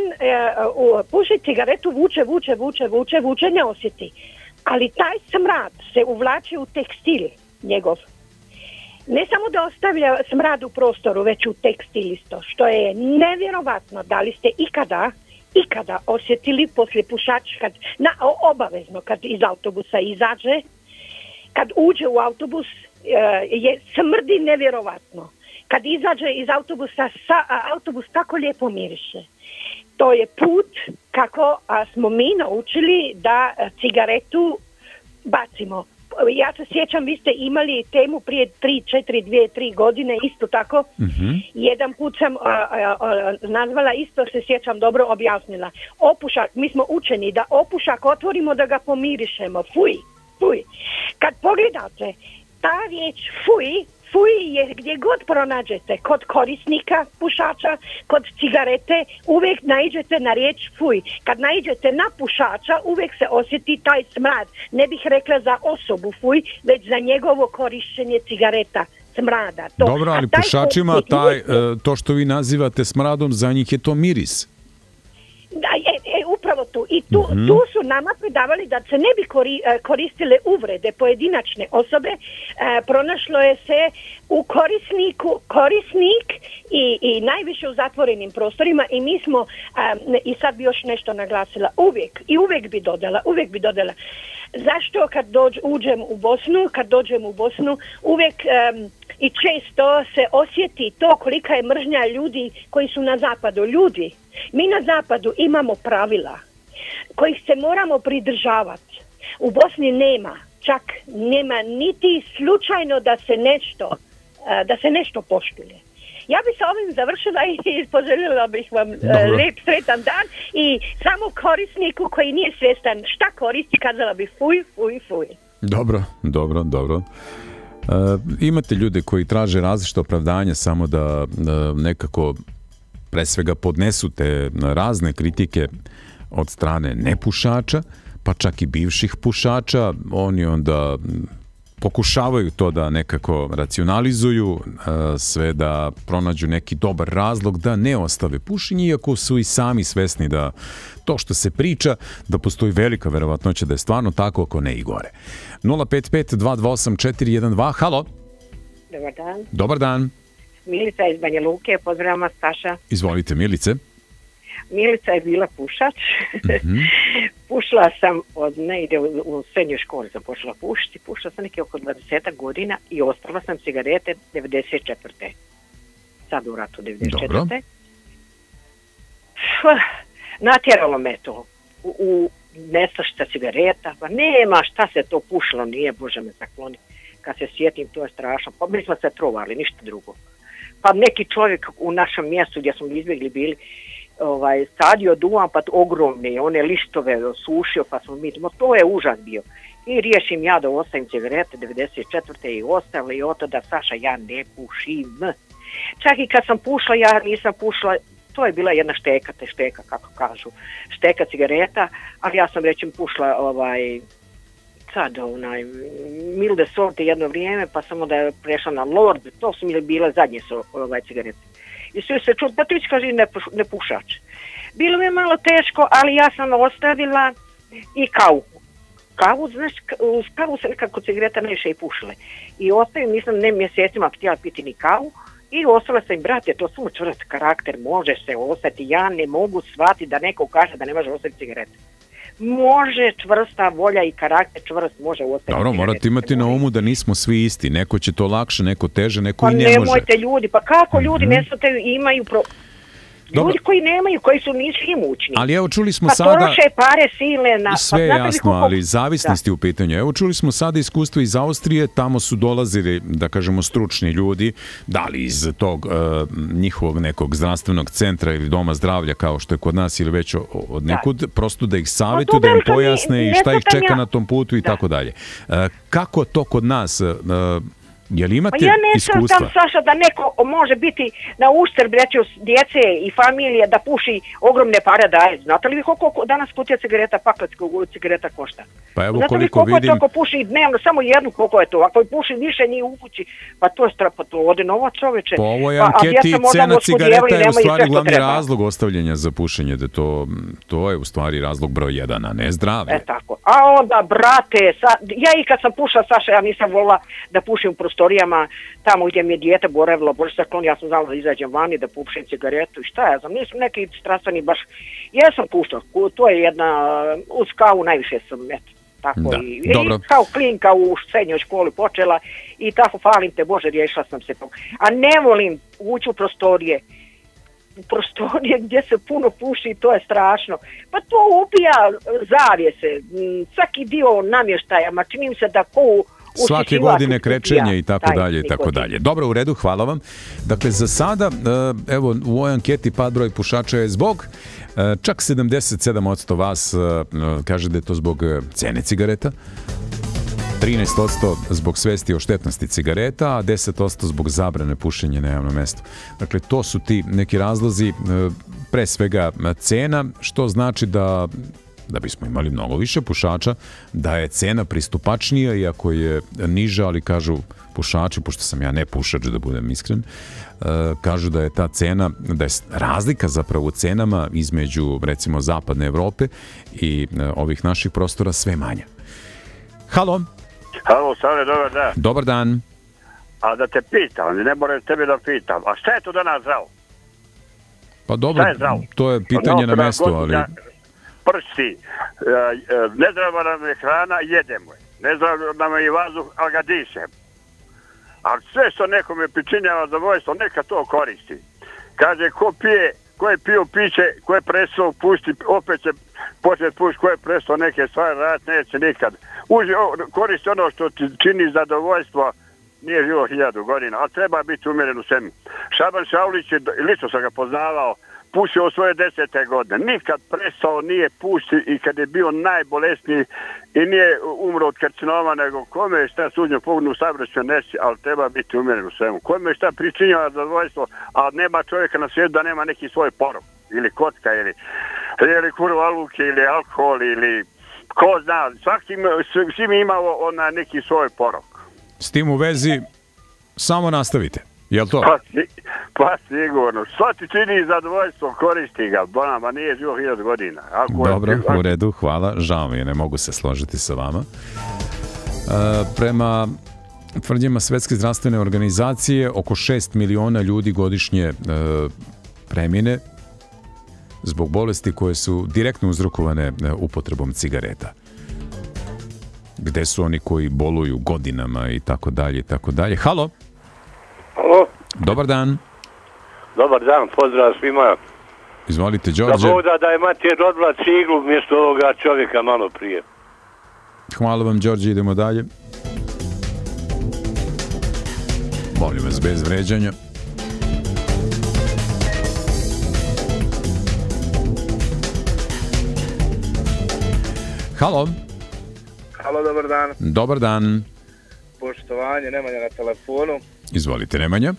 puši cigaretu, vuče, vuče, vuče, vuče, vuče, ne osjeti, ali taj smrad se uvlači u tekstil njegov. ne samo da ostavlja smrad u prostoru, već u tekstil isto, što je nevjerovatno. Da li ste ikada, ikada osjetili poslije pušač, kad, na, obavezno kad iz autobusa izađe, kad uđe u autobus, je smrdi nevjerovatno. Kad izađe iz autobusa, sa, autobus tako lijepo miriše. To je put kako smo mi naučili da cigaretu bacimo. Ja se sjećam, vi ste imali temu prije tri, četiri, dvije, tri godine, isto tako. Mm-hmm. Jedan put sam a, a, a, nazvala, isto se sjećam, dobro objasnila. Opušak, mi smo učeni da opušak otvorimo, da ga pomirišemo. Fuj, fuj. Kad pogledate, ta riječ fuj, fuj je gdje god pronađete, kod korisnika pušača, kod cigarete, uvijek naiđete na riječ fuj. Kad naiđete na pušača, uvijek se osjeti taj smrad. Ne bih rekla za osobu fuj, već za njegovo korištenje cigareta, smrada. To. Dobro, ali taj pušačima taj, to što vi nazivate smradom, za njih je to miris. Da, e, e, upravo tu. I tu, mm-hmm. tu su nama predavali da se ne bi kori, koristile uvrede pojedinačne osobe. E, pronašlo je se u korisniku korisnik i, i najviše u zatvorenim prostorima, i mi smo, a, i sad bi još nešto naglasila, uvijek, i uvijek bi dodala, uvijek bi dodala. Zašto kad dođ, uđem u Bosnu, kad dođem u Bosnu, uvijek um, i često se osjeti to kolika je mržnja ljudi koji su na zapadu. Ljudi, mi na zapadu imamo pravila kojih se moramo pridržavati. U Bosni nema, čak nema niti slučajno da se nešto, uh, da se nešto poštuje. Ja bi sa ovim završila i poželjela bih vam Dobro. Lijep, sretan dan, i samo korisniku koji nije svjestan šta koristi, kazala bi fuj, fuj, fuj. Dobro, dobro, dobro. E, imate ljude koji traže različite opravdanja samo da e, nekako pre svega podnesu te razne kritike od strane nepušača, pa čak i bivših pušača. Oni onda pokušavaju to da nekako racionalizuju, sve da pronađu neki dobar razlog da ne ostave pušenje, iako su i sami svesni da to što se priča, da postoji velika verovatnoća da je stvarno tako, ako ne i gore. nula pet pet, dva dva osam, četiri jedan dva, halo. Dobar dan. Dobar dan. Milica iz Banja Luke, pozdravljam vas, Saša. Izvolite, Milice. Milica je bila pušač. Mm-hmm. Pušla sam od negdje u, u srednjoj školi sam počela pušiti. Pušla sam neke oko dvadeset godina i ostala sam cigarete devedeset četvrte Sad u ratu devedeset četvrte Dobro. Natjeralo me to. U, u nestašta cigareta. Pa nema šta se to pušlo, nije, Bože me zakloni. Kad se sjetim, to je strašno. Pa mi smo se trovali, ništa drugo. Pa neki čovjek u našem mjestu gdje smo izbjegli bili, ovaj, sadio duvan, pa ogromne one listove sušio, pa smo mi, to je užas bio. I riješim ja da ostavim cigarete devedeset četvrte i ostavila, i od tada, Saša, ja ne pušim. Čak i kad sam pušla, ja nisam pušla, to je bila jedna šteka, te šteka, kako kažu, šteka cigareta, ali ja sam, rećem, pušla ovaj, sad onaj, milde sorte jedno vrijeme, pa samo da je prešla na Lord, to su mi bile zadnje ovaj, cigarete. I sve se čuo, pa ti kaži ne, puš, ne pušač. Bilo mi je malo teško, ali ja sam ostavila i kavu. Kavu, znaš, uz kavu se nekako cigareta najviše i pušile. I ostavim, nisam ne mjesecima htjela piti ni kavu. I ostala sam, brate, to su čvrst karakter, može se ostati. Ja ne mogu shvatiti da neko kaže da ne može ostaviti cigarete. Može, čvrsta volja i karakter čvrst može ostaviti. Dobro, morate imati na umu da nismo svi isti. Neko će to lakše, neko teže, neko pa i ne može. Pa nemojte ljudi, pa kako ljudi mm-hmm. nesotaju i imaju... Pro... Ljudi Dobar. Koji nemaju, koji su niski imućni. Ali evo čuli smo pa sada... Pa troše pare sile na... Sve je pa, jasno, koliko... ali zavisnosti da. U pitanju. Evo čuli smo sada iskustvo iz Austrije, tamo su dolazili, da kažemo, stručni ljudi, da li iz tog uh, njihovog nekog zdravstvenog centra ili doma zdravlja, kao što je kod nas, ili već od nekud, da. Prosto da ih savjetuju, da im pojasne mi, i šta ih čeka ja. Na tom putu i da. Tako dalje. Uh, kako to kod nas... Uh, Jel imate pa ja ne sam tam, Saša, da neko može biti na uštrb, reći, djece i familije, da puši, ogromne pare daje. Znate li vi koliko danas kutija cigareta, pakletska cigareta košta? Pa evo, znate koliko, koliko vidim... je to ako puši dnevno, samo jednu, koliko je to? Ako puši više njih u kući, pa to je strapato, ode novo, čoveče. Po ovoj anketi pa, cena cigareta je u stvari glavni treba. Razlog ostavljenja za pušenje, da to, to je u stvari razlog broj jedan, a ne zdravlje. E tako. A onda, brate, sa, ja i kad sam pušla, Saša, ja nisam volila da pušim prosto prostorijama, tamo gdje mi je dijete boravilo, bože saklon, ja sam znala da izađem vani, da pušim cigaretu i šta ja znam, nisam neki strastveni baš, ja sam puštao, to je jedna, uz kavu najviše sam, eto, tako i, kao klinka u srednjoj školi počela i tako, falim te Bože, riješila sam se, a ne volim ući u prostorije, prostorije gdje se puno puši, to je strašno. Pa to ubija zavijese, svaki dio namještaja, ma činim se da ko... Svake godine krećenje i tako dalje i tako dalje. Dobro, u redu, hvala vam. Dakle, za sada, evo, u ovoj anketi pad broj pušača je zbog, čak sedamdeset sedam posto vas kaže da je to zbog cijene cigareta, trinaest posto zbog svesti o štetnosti cigareta, a deset posto zbog zabrane pušenja na javnom mestu. Dakle, to su ti neki razlozi, pre svega cena, što znači da da bismo imali mnogo više pušača, da je cena pristupačnija, iako je niža, ali kažu pušači, pošto sam ja ne pušač, da budem iskren, kažu da je ta cena, da je razlika zapravo u cenama između, recimo, zapadne Evrope i ovih naših prostora sve manja. Halo! Halo, Sare, dobar dan. Dobar dan. A da te pitam, ne moram tebe da pitam, a šta je to danas zdravo? Pa dobro, to je pitanje na mestu, ali... Prsti, nezdrava nam je hrana, jedemo je. Nezdrava nam je i vazduh, ali ga dišem. Ali sve što nekome pričinjava zadovoljstvo, neka to koristi. Kaže, ko pije, ko je pio piće, ko je prestao pušiti, opet će početi pušiti, ko je prestao neke stvari raditi, neće nikad. Koristi ono što ti čini zadovoljstvo, nije živo hiljadu godina, ali treba biti umjeren u sebi. Šaban Šaulić je, lično sam ga poznavao, pušio u svoje desete godine. Nikad prestao nije pušio i kad je bio najbolesniji i nije umro od karcinoma, nego kome je šta sudnju pognu sabreću nesi, ali treba biti umjeren u svemu. Kome je šta pričinjava zadovoljstvo, a nema čovjeka na svijetu da nema neki svoj porok, ili kotka, ili, ili kurva luke, ili alkohol, ili ko zna. Svi mi imao ona neki svoj porok. S tim u vezi, samo nastavite. Jel' to? Pa sigurno. Sva ti čini zadovoljstvo, koristi ga. Bonama nije živo hiljad godina. Dobro, u redu, hvala. Žao mi je, ne mogu se složiti sa vama. Prema tvrdnjama Svetske zdravstvene organizacije, oko šest miliona ljudi godišnje premine zbog bolesti koje su direktno uzrokovane upotrebom cigareta. Gde su oni koji boluju godinama i tako dalje i tako dalje. Halo! Halo. Dobar dan. Dobar dan, pozdrav svima. Izvolite, Đorđe. Da boda da je Matija rodila ciglu mjesto ovoga čovjeka malo prije. Hvala vam, Đorđe, idemo dalje. Molim vas bez vređanja. Halo. Halo, dobar dan. Dobar dan. Poštovanje, Nemanja na telefonu. Izvolite, Nemanja.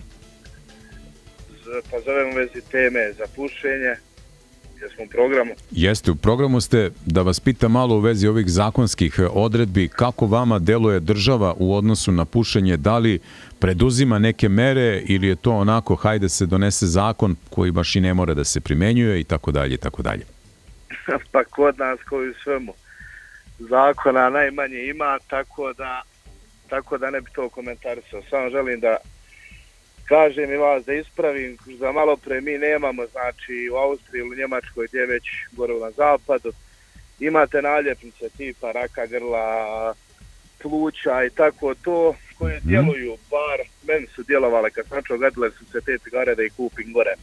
Pa zovem u vezi teme za pušenje. Jesmo u programu? Jeste, u programu ste. Da vas pitam malo u vezi ovih zakonskih odredbi, kako vama deluje država u odnosu na pušenje? Da li preduzima neke mere ili je to onako, hajde se donese zakon koji baš i ne mora da se primenjuje i tako dalje i tako dalje? Pa kod nas koji svemu zakona najmanje ima, tako da tako da ne bi to komentarisao. Samo želim da kažem i vas da ispravim, za malo pre mi nemamo, znači u Austriji ili Njemačkoj, gdje već gore na zapadu, imate naljepnice tipa raka grla, pluća i tako to, koje djeluju, bar meni su djelovale, kad sam čuo gledale su se te cigare da ih kupim gore.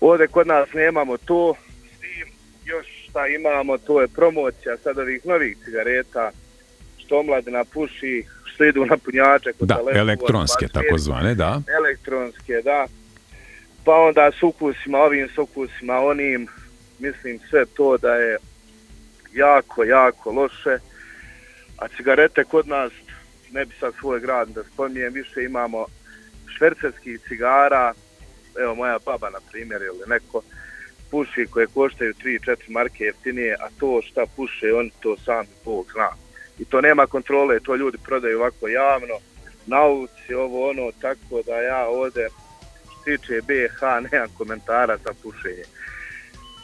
Ovdje kod nas nemamo to, s tim još šta imamo, to je promocija sad ovih novih cigareta, što omladina puši, što idu na punjače. Da, elektronske tako zvane, da. Elektronske, da. Pa onda s ukusima, ovim s ukusima, onim, mislim sve to da je jako, jako loše. A cigarete kod nas, ne bi sad svoj grad da spominjem, više imamo švercerskih cigara, evo moja baba na primjer, ili neko puši koje koštaju tri četiri marke jeftinije, a to šta puše, oni to sami Bog zna. I to nema kontrole, to ljudi prodaju ovako javno, na ulici, ovo ono, tako da ja ovdje, što tiče B I H, nemam komentara za pušenje.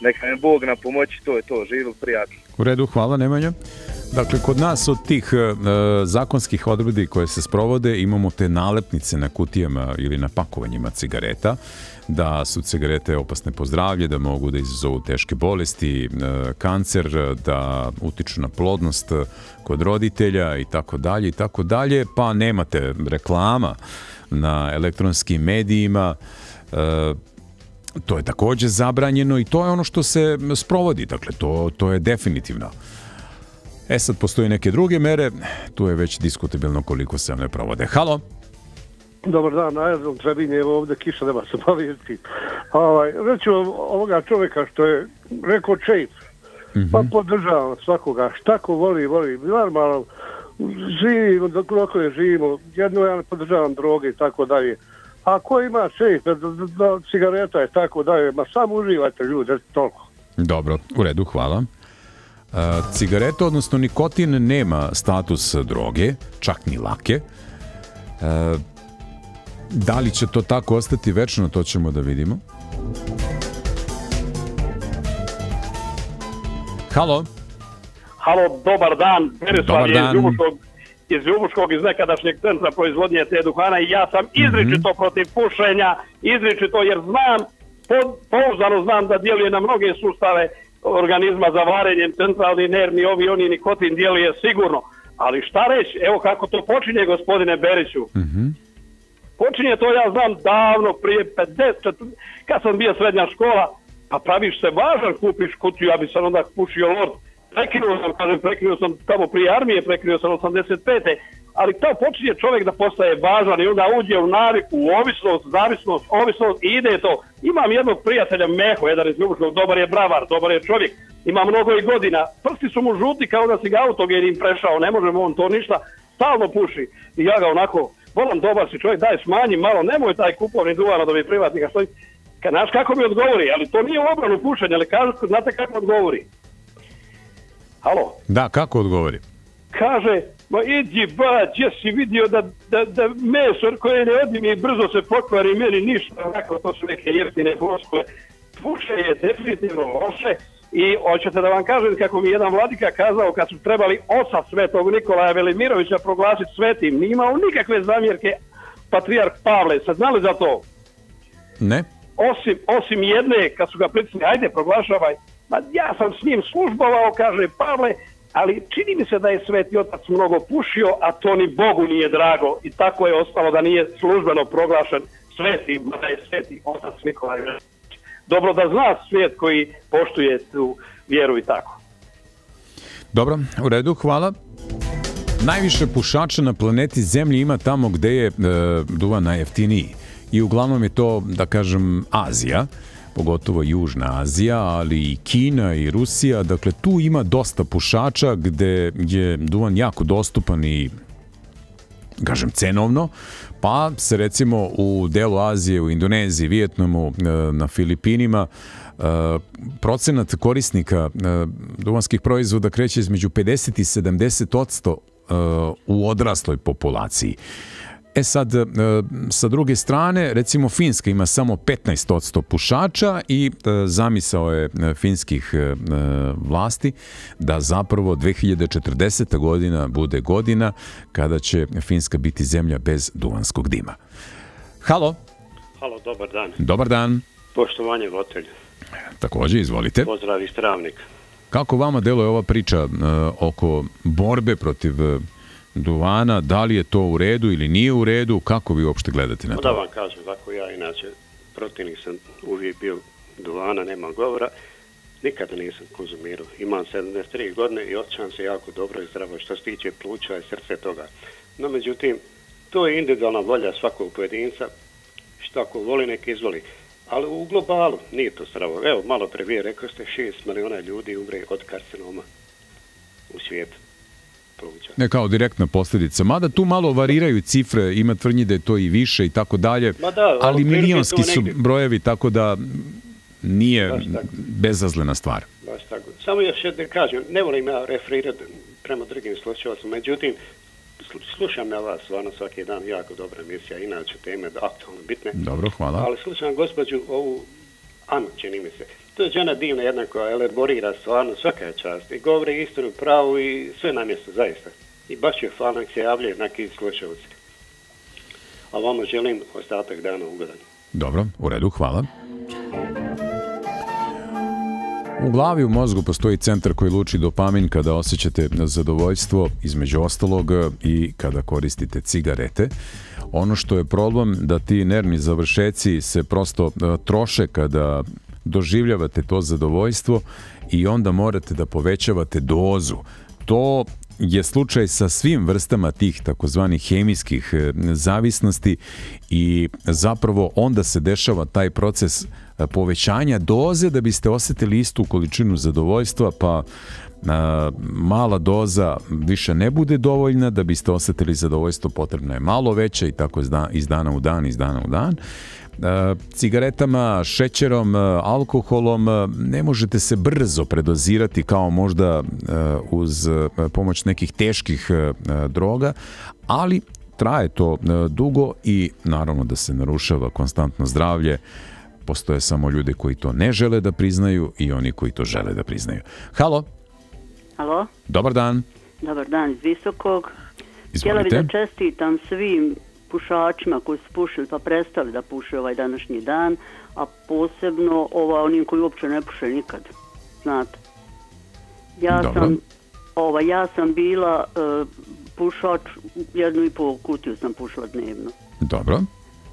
Neka mi Bog nam pomoći, to je to, živ prijatelj. U redu, hvala Nemanja. Dakle, kod nas od tih e, zakonskih odredbi koje se sprovode imamo te nalepnice na kutijama ili na pakovanjima cigareta, da su cigarete opasne po zdravlje, da mogu da izazovu teške bolesti, e, kancer, da utiču na plodnost kod roditelja i tako dalje i tako dalje, pa nemate reklama na elektronskim medijima, e, to je također zabranjeno i to je ono što se sprovodi, dakle to, to je definitivno. E sad postoji neke druge mere, tu je već diskutabilno koliko se one provode. Halo? Dobar dan, najezdom Trebinje, evo ovdje kiša, nema se pavijeti. Reću ovoga čovjeka što je rekao čejp, pa podržavam svakoga, šta ko voli, voli, normalno, živimo, dok ne živimo, jedno ja ne podržavam droge i tako dalje. A ko ima čejp, cigareta i tako dalje, ma samo uživajte ljude, toliko. Dobro, u redu, hvala. Cigareta, odnosno nikotin, nema status droge, čak ni lake. Da li će to tako ostati večno, to ćemo da vidimo. Halo? Halo, dobar dan. Berislav je iz Ljubuškog, iz nekadašnjeg centra proizvodnje te duhana i ja sam izričito protiv pušenja, izričito jer znam, pouzdano znam da djeluje na mnoge sustave organizma za varenjem, centralni nervni, ovi oni, nikotin djeluje sigurno. Ali šta reći, evo kako to počinje, gospodine Beriću. Mm-hmm. Počinje to, ja znam, davno, prije pedeset, kad sam bio srednja škola, pa praviš se važan, kupiš kutiju, ja bi sam onda pušio lord. Prekinuo sam, kažem, prekinuo sam tamo prije armije, prekinuo sam osamdeset pete. Ali to počinje čovjek da postaje važan i onda uđe u naviku, u ovisnost, zavisnost, ovisnost i ide to. Imam jednog prijatelja, Meho, jedan iz Ljubuškog, dobar je bravar, dobar je čovjek, ima mnogo i godina, prsti su mu žuti kao da si ga autogenim prešao, ne možemo on to ništa, stalno puši. I ja ga onako, volim, dobar si čovjek, daj smanji malo, nemoj taj kupovni duvan od ovih privatnika, što je, znaš kako mi odgovori, ali to nije u obranu pušenja, ali kažete, znate kako odgovori? Halo? Da, kako odgovori? Kaže, ma idi ba, gdje si vidio da, da, da meso koje ne odim i brzo se pokvari, meni ništa, onako, to su neke jeftine poskole. Puše je definitivno loše i hoćete da vam kažem kako mi jedan vladika kazao kad su trebali oca svetog Nikolaja Velimirovića proglasiti svetim, nije imao nikakve zamjerke patrijarh Pavle, sad znali za to? Ne. Osim, osim jedne, kad su ga pritisnili, ajde proglašavaj, ma ja sam s njim službovao, kaže Pavle, ali čini mi se da je sveti otac mnogo pušio, a to ni Bogu nije drago. I tako je ostalo da nije službeno proglašen sveti, da je sveti otac Nikolaj. Dobro da zna svijet koji poštuje tu vjeru i tako. Dobro, u redu, hvala. Najviše pušača na planeti Zemlji ima tamo gde je e, duvan najjeftiniji. I uglavnom je to, da kažem, Azija, pogotovo Južna Azija, ali i Kina i Rusija. Dakle, tu ima dosta pušača gde je duvan jako dostupan i, kažem, cenovno, pa se recimo u delu Azije, u Indoneziji, Vijetnamu, na Filipinima, procenat korisnika duvanskih proizvoda kreće između pedeset i sedamdeset posto u odrasloj populaciji. E sad, sa druge strane, recimo Finska ima samo petnaest posto pušača i zamisao je finskih vlasti da zapravo dve hiljade četrdeseta. godina bude godina kada će Finska biti zemlja bez duvanskog dima. Halo? Halo, dobar dan. Dobar dan. Poštovanje gotelju. Također, izvolite. Pozdrav iz Travnika. Kako vama deluje ova priča oko borbe protiv duvana, da li je to u redu ili nije u redu, kako vi uopšte gledate na to? Da vam kažem, tako ja inače protivnik sam uvijek bio duvana, nema govora, nikada nisam konzumirao. Imam sedamdeset tri godine i osjećam se jako dobro i zdravo što se tiče pluća i srce toga. No međutim, to je individualna volja svakog pojedinca, što ako voli nek izvoli. Ali u globalu nije to zdravo. Evo, malo pre vi rekao ste, šest miliona ljudi umre od karcinoma u svijetu. Ne kao direktna posljedica. Mada tu malo variraju cifre, ima tvrdnje da je to i više i tako dalje, ali milionski su brojevi, tako da nije bezazlena stvar. Baš tako. Samo još jedno kažem, ne volim ja referirati prema drugim slušalcima, međutim, slušam ja vas stvarno svaki dan, jako dobra emisija, inače teme aktualno bitne. Dobro, hvala. Ali slušam gospođu ovu Anu, čini mi se. To je žena divna jedna koja elaborira stvarno, svaka je čast i govori istinu pravu i sve na mjestu, zaista. I baš je hvala nek se javlja jednaki slušalci. A vama želim ostatak dana ugodan. Dobro, u redu, hvala. U glavi u mozgu postoji centar koji luči dopamin kada osjećate zadovoljstvo, između ostalog i kada koristite cigarete. Ono što je problem da ti nervni završeci se prosto troše kada doživljavate to zadovoljstvo i onda morate da povećavate dozu. To je slučaj sa svim vrstama tih takozvanih hemijskih zavisnosti i zapravo onda se dešava taj proces povećanja doze da biste osjetili istu količinu zadovoljstva, pa a, mala doza više ne bude dovoljna, da biste osjetili zadovoljstvo potrebno je malo veće i tako iz dana u dan, iz dana u dan. A, cigaretama, šećerom, alkoholom ne možete se brzo predozirati kao možda a, uz pomoć nekih teških a, droga, ali traje to a, dugo i naravno da se narušava konstantno zdravlje. Postoje samo ljude koji to ne žele da priznaju i oni koji to žele da priznaju. Halo. Halo. Dobar dan. Dobar dan iz Visokog. Htjela bi da čestitam svim pušačima koji su pušili pa prestali da puše ovaj današnji dan, a posebno ova onim koji uopće ne puše nikad. Znate. Ja Dobro. sam ova ja sam bila uh, pušač, jednu i pol kutiju sam pušila dnevno. Dobro.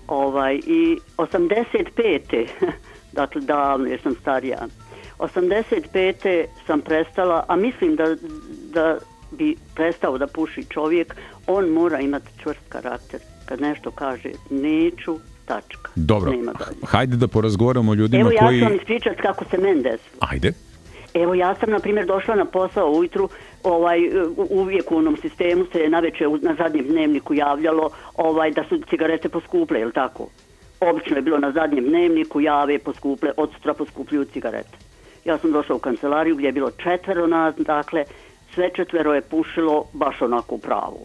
Ovaj, i osamdeset pete dakle davno jer sam starija, osamdeset pete sam prestala, a mislim da, da bi prestao da puši čovjek, on mora imati čvrst karakter, kad nešto kaže neću, tačka. Dobro, hajde da porazgovaramo o ljudima koji... Evo ja koji... sam ispričat kako se meni desilo. Ajde. Evo ja sam, na primjer, došla na posao ujutru, ovaj, uvijek u onom sistemu se je na večer na zadnjem dnevniku javljalo ovaj, da su cigarete poskuple, je li tako? Obično je bilo na zadnjem dnevniku jave poskuple, od sutra poskupljuju cigarete. Ja sam došla u kancelariju gdje je bilo četvero nas, dakle, sve četvero je pušilo baš onako pravo.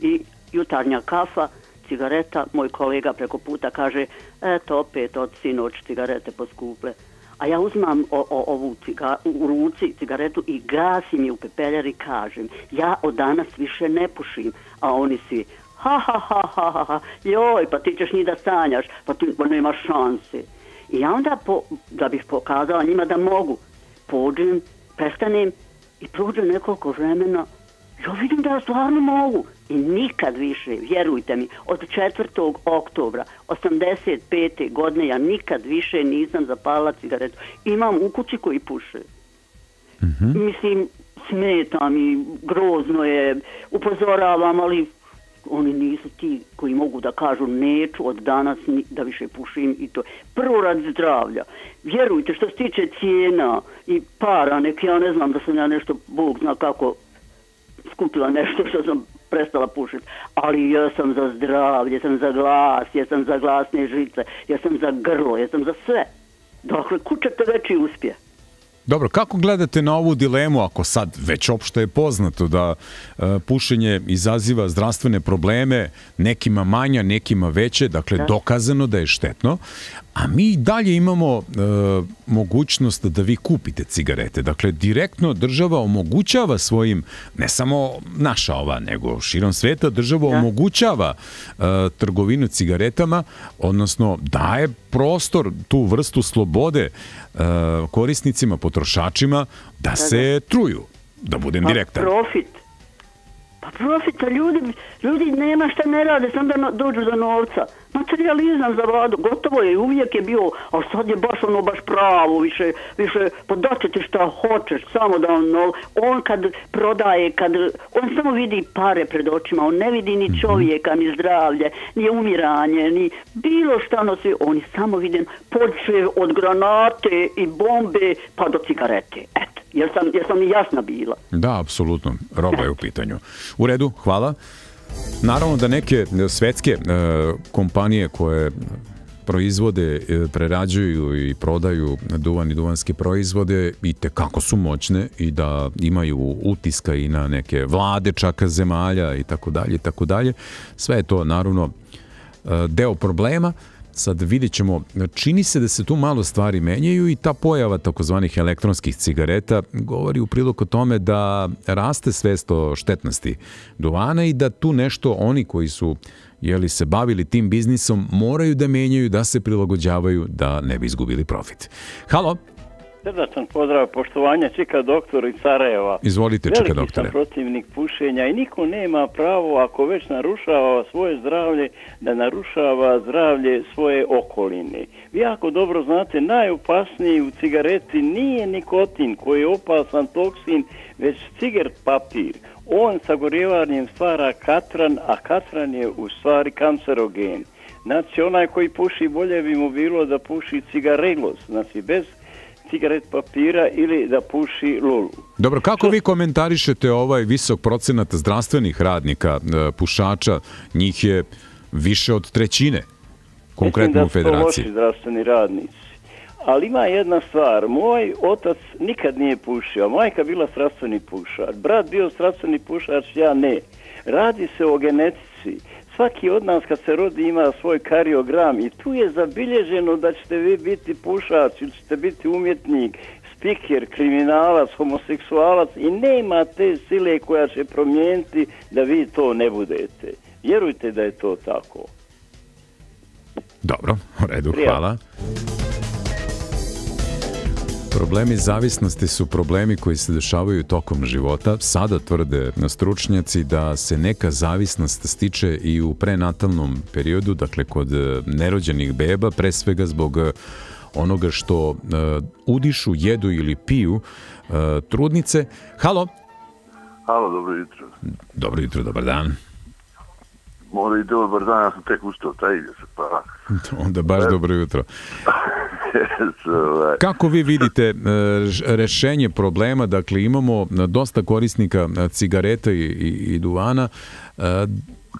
I jutarnja kafa, cigareta, moj kolega preko puta kaže, eto opet od sinoć cigarete poskuple. A ja uzmam o, o, ovu ciga, u ruci cigaretu i gasim je u pepeljar i kažem, ja od danas više ne pušim. A oni svi, ha ha ha ha ha, joj, pa ti ćeš ni da sanjaš, pa ti pa nemaš šanse. I ja onda, po, da bih pokazala njima da mogu, pođem, prestanem i prođem nekoliko vremena, ja vidim da ja stvarno mogu. I nikad više, vjerujte mi, od četvrtog oktobra osamdeset pete godine ja nikad više nisam zapalila cigaretu. Imam u kući koji puše. Mm-hmm. Mislim, smetam i grozno je, upozoravam, ali oni nisu ti koji mogu da kažu neću od danas da više pušim i to. Prvo radi zdravlja. Vjerujte, što se tiče cijena i para, nek ja ne znam da sam ja nešto, Bog zna kako, skupila nešto što sam prestala pušiti, ali ja sam za zdravlje, sam za glas, ja sam za glasne žice, ja sam za grlo, ja sam za sve. Dakle, kućate veći uspjeh. Dobro, kako gledate na ovu dilemu, ako sad već opšte je poznato da e, pušenje izaziva zdravstvene probleme, nekima manja, nekima veće, dakle, da. dokazano da je štetno, a mi i dalje imamo e, mogućnost da vi kupite cigarete. Dakle, direktno država omogućava svojim, ne samo naša ova, nego širom sveta, država da. omogućava e, trgovinu cigaretama, odnosno daje prostor, tu vrstu slobode e, korisnicima, potrošačima, da, da se da. truju, da budem pa direktan. Profit. Pa profit, a ljudi, ljudi nema šta ne rade, sam da dođu za novca. Materializam za vladu, gotovo je, uvijek je bio, ali sad je baš ono baš pravo, više, više podaće ti šta hoćeš, samo da on, on kad prodaje, kad, on samo vidi pare pred očima, on ne vidi ni čovjeka, ni zdravlje, ni umiranje, ni bilo šta ono svi, oni samo vide, počev od granate i bombe pa do cigarete, eto. Jer sam, jer sam i jasna bila. Da, apsolutno. Roba je u pitanju. U redu, hvala. Naravno da neke svetske e, kompanije koje proizvode, e, prerađuju i prodaju duvan i duvanske proizvode i tekako su moćne i da imaju utiska i na neke vlade čaka zemalja i tako dalje i tako dalje. Sve je to naravno e, deo problema. Sad vidjet ćemo, čini se da se tu malo stvari menjaju i ta pojava takozvanih elektronskih cigareta govori u prilog o tome da raste svest o štetnosti duvana i da tu nešto oni koji su jeli se bavili tim biznisom moraju da menjaju, da se prilagođavaju da ne bi izgubili profit. Halo? Srdačan pozdrav, poštovanje, Čika doktor iz Sarajeva. Izvolite, Čika doktore. Veliki sam protivnik pušenja i niko nema pravo, ako već narušava svoje zdravlje, da narušava zdravlje svoje okoline. Vi jako dobro znate, najopasniji u cigareti nije nikotin koji je opasan toksin, već cigaret papir. On sa gorjevanjem stvara katran, a katran je u stvari kancerogen. Znači, onaj koji puši, bolje bi mu bilo da puši cigareglos, znači bez cigaret papira ili da puši lulu. Dobro, kako vi komentarišete ovaj visok procenat zdravstvenih radnika, pušača, njih je više od trećine, konkretno u Federaciji? Mislim da su to loši zdravstveni radnici. Ali ima jedna stvar, moj otac nikad nije pušio, majka bila zdravstveni pušač, brat bio zdravstveni pušač, ja ne. Radi se o genetici. Svaki od nas kad se rodi ima svoj kariogram i tu je zabilježeno da ćete vi biti pušač ili ćete biti umjetnik, spiker, kriminalac, homoseksualac i nema te sile koja će promijeniti da vi to ne budete. Vjerujte da je to tako. Dobro, u redu, hvala. Problemi zavisnosti su problemi koji se dešavaju tokom života. Sada tvrde stručnjaci da se neka zavisnost stiče i u prenatalnom periodu, dakle kod nerođenih beba, pre svega zbog onoga što udišu, jedu ili piju trudnice. Halo? Halo, dobro jutro. Dobro jutro, dobar dan. Mora i dobar dan, ja sam tek ustao, taj ide se pa. Onda baš dobro jutro. Kako vi vidite rešenje problema? Dakle, imamo dosta korisnika cigareta i duvana.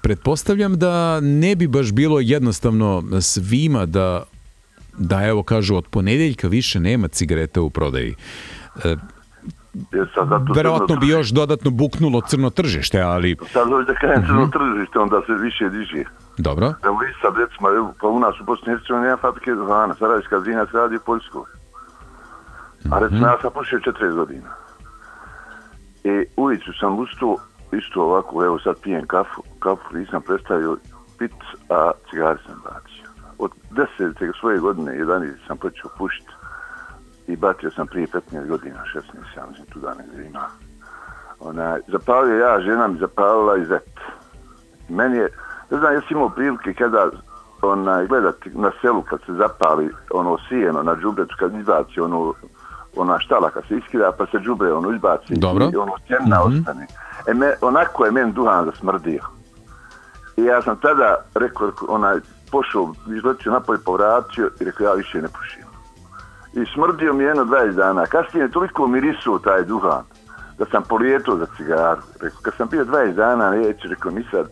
Pretpostavljam da ne bi baš bilo jednostavno svima da, da evo kažu, od ponedeljka više nema cigareta u prodaji. Verovatno bi još dodatno buknulo crno tržište, ali... Sad dođe da kajem crno tržište, onda se više diže. Dobro. Evo i sad, recimo, pa u nas u Bosni i Hercegovini nema fabrike duvana, sarajevska zina se radi u Poljskoj. A recimo, ja sam pušio četrdeset godina. E, ulicu sam ustao, isto ovako, evo sad pijem kafu, kafu nisam prestavio pit, a cigari sam bacio. Od desete svoje godine, jedanaeste sam počeo pušiti. I batio sam prije petnaest godina, šesnaest, ja mislim, tu danas ima. Zapalio ja, žena mi zapalila i zet. Meni je, ne znam, jesi imao prilike kada gledati na selu kad se zapali ono sijeno na džubretu, kad izbaci ona štala, kad se iskida, pa se džubre ono izbaci i ono sjena ostane. Onako je meni duhan zasmrdio. I ja sam tada rekao, pošao, izletio napolje, povratio i rekao, ja više ne pušim. I smrdio mi jedno dvadeset dana. Kasnije je toliko mirisao taj duhan da sam polijetao za cigaru. Kad sam bio dvadeset dana, neću, rekao mi sad.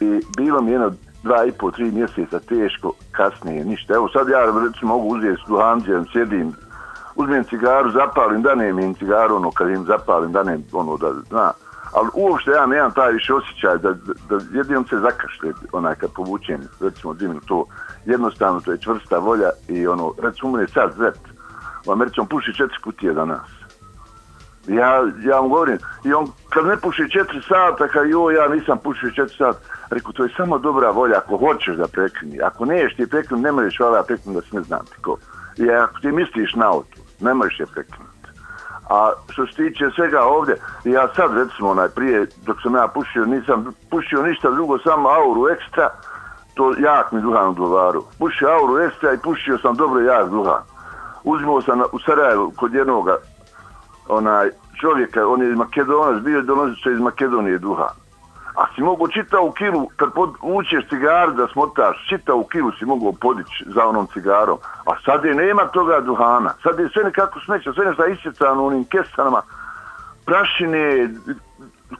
I bilo mi jedno dva i po, tri mjeseca teško, kasnije ništa. Evo sad ja recimo mogu uzeti s duhanđem, sjedim, uzmem cigaru, zapalim, danem im cigaru, ono kad im zapalim, danem ono da zna. Ali uopšte ja nemam taj više osjećaj da jedinom se zakašlje onaj kad povučem, recimo dimim to. Jednostavno, to je čvrsta volja i ono, recimo umre sad zet. U Americi on puši četiri kutije danas. Ja mu govorim, i on kad ne puši četiri sata, kad joj, ja nisam pušio četiri sata, rekao, to je samo dobra volja ako hoćeš da prekini. Ako neš ti prekini, ne možeš vala prekini da se ne znam ti ko. I ako ti misliš na otu, ne možeš je prekini. A što se tiče svega ovdje, ja sad recimo onaj prije, dok sam ja pušio, nisam pušio ništa drugo, samo auru ekstra, to jak mi duhan u dvovaru. Pušio auru ekstra i pušio sam dobro jak duhan. Uzimao sam u Sarajevu kod jednoga čovjeka, on je iz Makedonac, bio je donosica iz Makedonije duhan. A si mogo čitavu kilu, kad ućeš cigar da smotaš, čitavu kilu si mogo podići za onom cigarom. A sad je nema toga duhana. Sad je sve nekako smeća, sve nešto isjecano onim kestanama, prašine,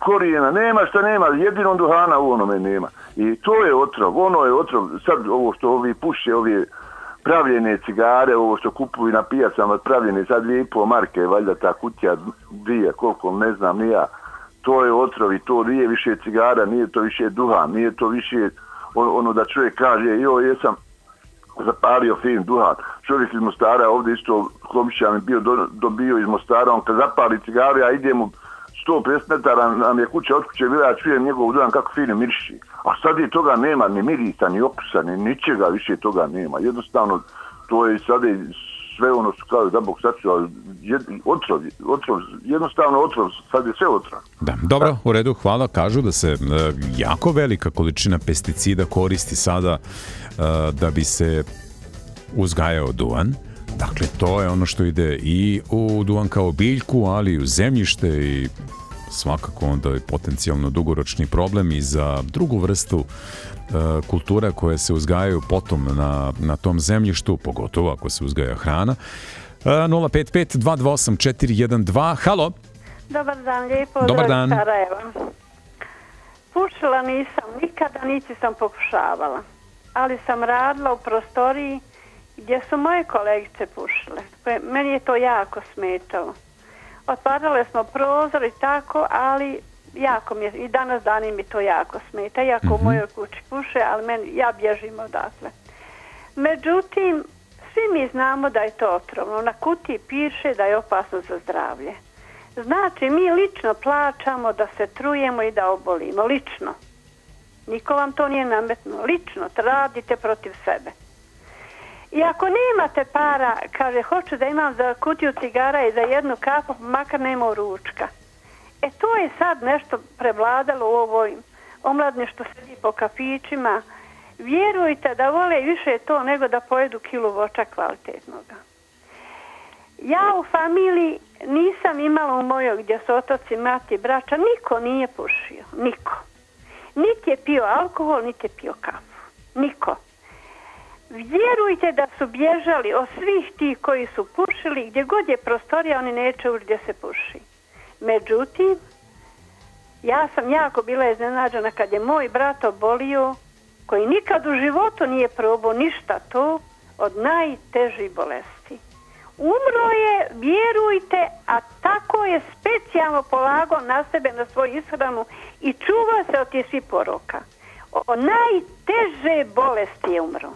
korijena, nema šta nema, jedino duhana u onome nema. I to je otrov, ono je otrov, sad ovo što ovi puše, ovi pravljene cigare, ovo što kupuju na pijacama, pravljene sad dvije i pol marke, valjda ta kutija dvije, koliko, ne znam, nija. To je otrov i to nije više cigara, nije to više duhan, nije to više ono da čovjek kaže, joj, jesam zapalio fin duhan. Čovjek iz Mostara, ovdje isto Klobićan bio dobio iz Mostara, on kad zapali cigare, a ide mu sto pedeset metara nam je kuća, od kuće bila, ja čujem njegov duhan kako fino miriši. A sad je toga nema, ni mirisa, ni okusa, ni ničega više toga nema. Jednostavno, to je sad i sve ono su kao da Bog sačuva, otrov, otrov, jednostavno otrov, sad je sve otrov. Da, dobro, u redu, hvala. Kažu da se jako velika količina pesticida koristi sada da bi se uzgajao duvan. Dakle, to je ono što ide i u duvan kao biljku, ali i u zemljište i svakako onda je potencijalno dugoročni problem i za drugu vrstu kultura koje se uzgajaju potom na, na tom zemljištu, pogotovo ako se uzgaja hrana. nula pet pet dva dva osam četiri jedan dva. Halo! Dobar dan, lijepo. Dobar dan. Pušila nisam nikada, niti sam pokušavala, ali sam radila u prostoriji gdje su moje kolegice pušile. Meni je to jako smetalo. Otpadale smo prozor i tako, ali jako mi je, i danas dani mi to jako smeta, jako u mojoj kući puše, ali meni, ja bježim odatle. Međutim, svi mi znamo da je to otrovno. Na kutiji piše da je opasno za zdravlje. Znači, mi lično plaćamo da se trujemo i da obolimo. Lično. Niko vam to nije nametnuo. Lično, radite protiv sebe. I ako nemate para, kaže, hoću da imam za kutiju cigara i za jednu kapu, makar nema ručka. E to je sad nešto prevladalo u ovoj omladini što sedi po kafićima. Vjerujte da vole više to nego da pojedu kilu voća kvalitetnog. Ja u familiji nisam imala, u mojoj gdje su otaci, mati, braća, niko nije pušio. Niko. Niti je pio alkohol, niti je pio kafu. Niko. Vjerujte da su bježali od svih tih koji su pušili. Gdje god je prostorija, oni neće ući gdje se puši. Međutim, ja sam jako bila iznenađena kad je moj brat obolio, koji nikad u životu nije probao ništa to, od najtežih bolesti. Umro je, vjerujte, a tako je specijalno polagao na sebe, na svoju ishranu i čuvao se od tih svih poroka. Od najteže bolesti je umro.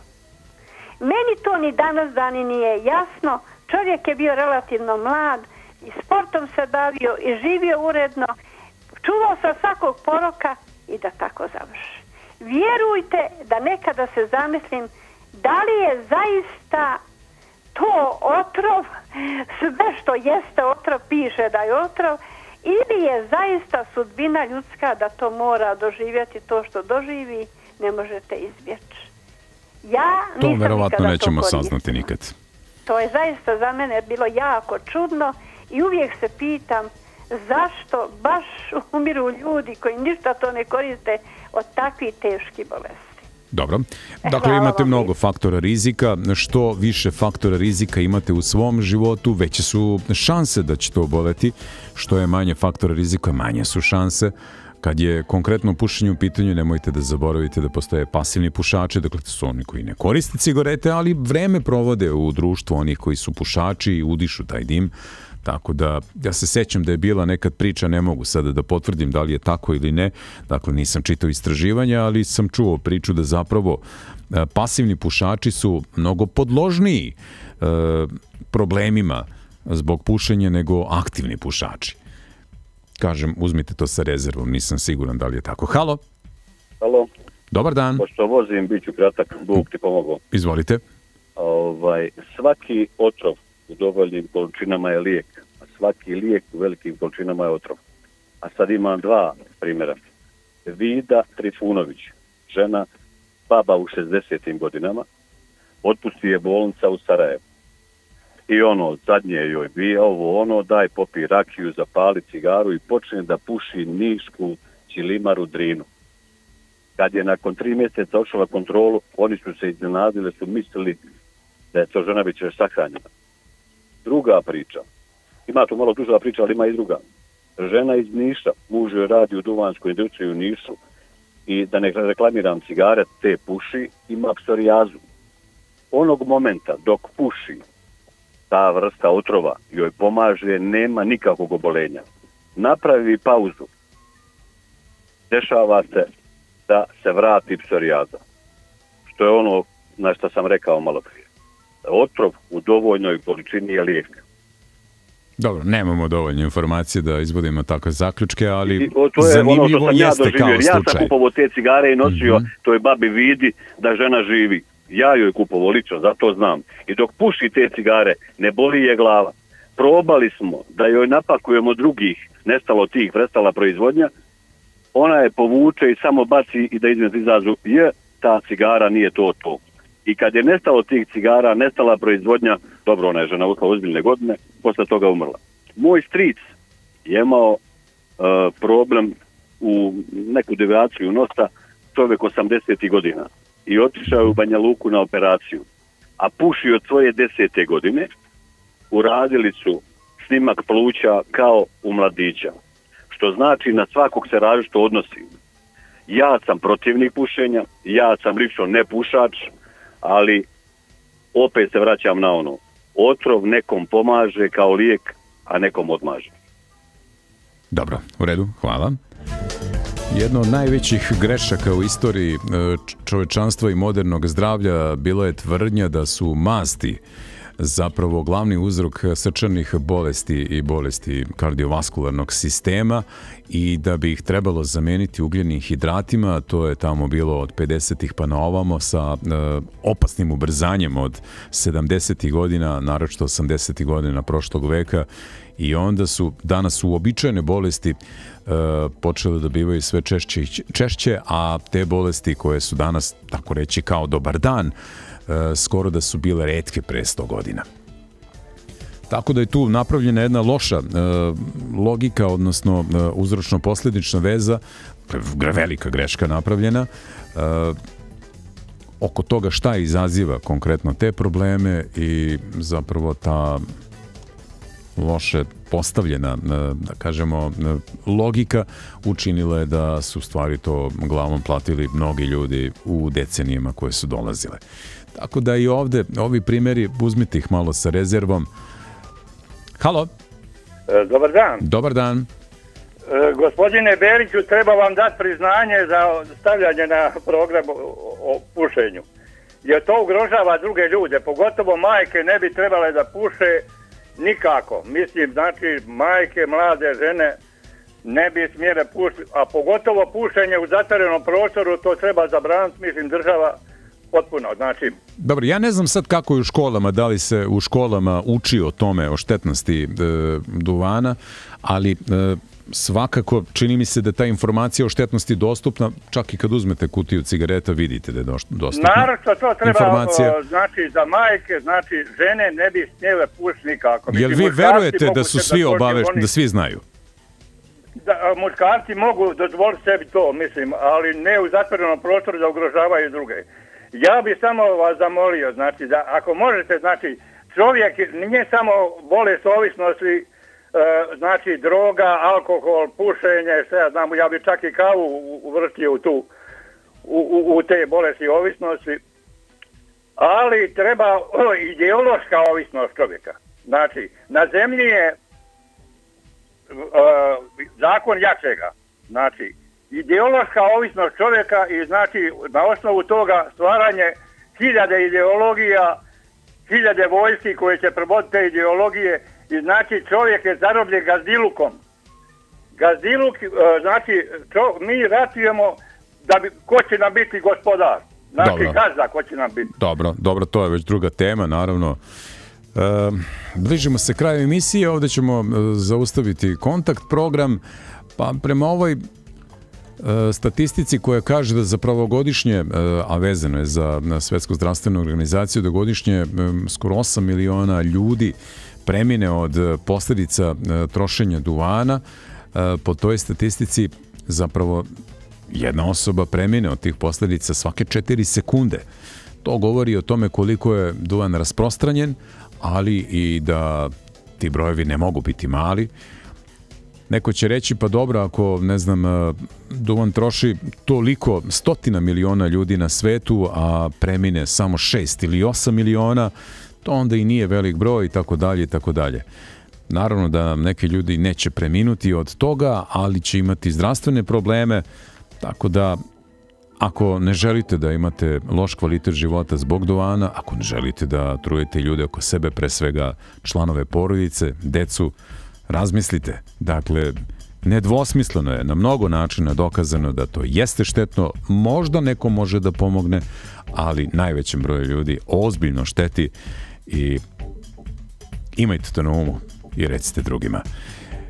Meni to ni danas dani nije jasno. Čovjek je bio relativno mlad, i sportom se bavio i živio uredno, čuvao se svakog poroka i da tako završi. Vjerujte da nekada se zamislim da li je zaista to otrov, sve što jeste otrov piše da je otrov, ili je zaista sudbina ljudska da to mora doživjeti, to što doživi ne možete izbjeći. Ja to verovatno nećemo saznati nikad. To je zaista za mene bilo jako čudno. I uvijek se pitam zašto baš umiru ljudi koji ništa to ne koriste od takvih teških bolesti. Dobro. Dakle, imate mnogo faktora rizika. Što više faktora rizika imate u svom životu, veće su šanse da ćete oboleti. Što je manje faktora rizika, manje su šanse. Kad je konkretno pušenje u pitanju, nemojte da zaboravite da postoje pasivni pušači, dakle to su oni koji ne koriste cigarete, ali vreme provode u društvu onih koji su pušači i udišu taj dim. Tako da, ja se sjećam da je bila nekad priča, ne mogu sada da potvrdim da li je tako ili ne, dakle nisam čitao istraživanja, ali sam čuo priču da zapravo pasivni pušači su mnogo podložniji e, problemima zbog pušenja nego aktivni pušači. Kažem, uzmite to sa rezervom, nisam siguran da li je tako. Halo? Halo. Dobar dan. Pošto vozim, bit ću kratak, Bog ti pomogao. Izvolite. Ovaj, svaki otrov u dovoljnim količinama je lijek, a svaki lijek u velikim količinama je otrov. A sad imam dva primjera. Vida Trifunović, žena, baba u šezdesetim godinama, otpusti je bolnica u Sarajevu. I ono, zadnje joj bija, ovo ono, daj popi rakiju, zapali cigaru i počne da puši nišku čilimaru drinu. Kad je nakon tri mjeseca ošla kontrolu, oni su se iznenadili, su mislili da je to žena bit će sahranjena. Druga priča, ima tu malo duža priča, ali ima i druga. Žena iz Niša, muž joj radi u duvanskoj industriji u Nišu i da ne reklamiram cigare, te puši, ima psorijazu. Onog momenta dok puši, ta vrsta otrova joj pomaže, nema nikakvog obolenja. Napravi pauzu. Dešava se da se vrati psorijaza. Što je ono na što sam rekao malo prije. Otrov u dovoljnoj količini je lijek. Dobro, nemamo dovoljno informacije da izvodimo tako zaključke, ali zanimljivo jeste kao slučaj. Ja sam kupovo te cigare i nosio toj babi vidi da žena živi. Ja joj kupovo lično, zato znam. I dok puši te cigare, ne boli je glava. Probali smo da joj napakujemo drugih, nestalo tih, prestala proizvodnja, ona je povuče i samo baci i da izmet izazu, je, ta cigara nije to to. I kad je nestalo tih cigara, nestala proizvodnja, dobro, ona je žena ušla ozbiljne godine, posle toga umrla. Moj stric je imao e, problem u neku devijaciju nosa, čovjek osamdesetih godina. I otišao je u Banja Luku na operaciju. A pušio od svoje desete godine, uradili su snimak pluća kao u mladića. Što znači na svakog se različito odnosi. Ja sam protivnik pušenja, ja sam lično nepušač, ali opet se vraćam na ono. Otrov nekom pomaže kao lijek, a nekom odmaže. Dobro, u redu, hvala. Jedna od najvećih grešaka u istoriji čovečanstva i modernog zdravlja bila je tvrdnja da su masti zapravo glavni uzrok srčanih bolesti i bolesti kardiovaskularnog sistema i da bi ih trebalo zamijeniti ugljenim hidratima. To je tamo bilo od pedesetih pa na ovamo sa opasnim ubrzanjem od sedamdesetih godina, naročito osamdesetih godina prošlog veka. I onda su danas uobičajene bolesti počele da bivaju sve češće, a te bolesti koje su danas, tako reći, kao dobar dan, skoro da su bile retke pre sto godina. Tako da je tu napravljena jedna loša logika, odnosno uzročno-posljedična veza, velika greška napravljena, oko toga šta izaziva konkretno te probleme i zapravo ta loše postavljena, da kažemo, logika učinila je da su stvari to glavom platili mnogi ljudi u decenijama koje su dolazile. Tako da i ovde, ovi primjeri, uzmite ih malo sa rezervom. Halo. Dobar dan. Dobar dan. Gospodine Beriću, treba vam dati priznanje za stavljanje na program o pušenju. Jer to ugrožava druge ljude, pogotovo majke ne bi trebale da puše nikako. Mislim, znači, majke, mlade žene ne bi smjele pušiti, a pogotovo pušenje u zatvorenom prostoru, to treba zabraniti, mislim, država potpuno, znači... Dobro, ja ne znam sad kako je u školama, da li se u školama uči o tome, o štetnosti duvana, ali svakako čini mi se da ta informacija o štetnosti dostupna, čak i kad uzmete kutiju cigareta vidite da je dostupna. Naravno, to treba, znači, za majke, znači, žene ne bi smjele pušiti nikako. Jel vi verujete da su svi obavešteni, da svi znaju? Muškarci mogu dozvoliti sebi to, mislim, ali ne u zatvorenom prostoru da ugrožavaju druge. Ja bi samo vas zamolio, znači, da ako možete, znači, čovjek nije samo bolest ovisnosti, znači, droga, alkohol, pušenje, sve ja znam, ja bi čak i kavu uvrstio tu, u te bolesti ovisnosti, ali treba ideološka ovisnost čovjeka. Znači, na zemlji je zakon jačega, znači, ideološka ovisnost čovjeka i, znači, na osnovu toga stvaranje hiljade ideologija, hiljade vojski koje će provoditi te ideologije i, znači, čovjek je zarobljen gazdilukom. Gazdiluk, znači, mi ratujemo da bi, ko će nam biti gospodar, znači gazda ko će nam biti. Dobro, dobro, to je već druga tema, naravno. Bližimo se kraju emisije, ovdje ćemo zaustaviti kontakt program, pa prema ovoj statistici koja kaže da zapravo godišnje, a vezano je za Svjetsku zdravstvenu organizaciju, da godišnje skoro osam miliona ljudi premine od posljedica trošenja duvana, po toj statistici zapravo jedna osoba premine od tih posljedica svake četiri sekunde. To govori o tome koliko je duvan rasprostranjen, ali i da ti brojevi ne mogu biti mali. Neko će reći, pa dobro, ako, ne znam, duvan troši toliko stotina miliona ljudi na svetu, a premine samo šest ili osam miliona, to onda i nije velik broj, i tako dalje, i tako dalje. Naravno da nam neki ljudi neće preminuti od toga, ali će imati zdravstvene probleme, tako da Ako ne želite da imate loš kvalitet života zbog duvana, ako ne želite da trujete ljude oko sebe, pre svega članove porodice, decu, razmislite. Dakle, nedvosmisleno je na mnogo načina dokazano da to jeste štetno, možda neko može da pomogne, ali najvećem broju ljudi ozbiljno šteti i imajte to na umu i recite drugima.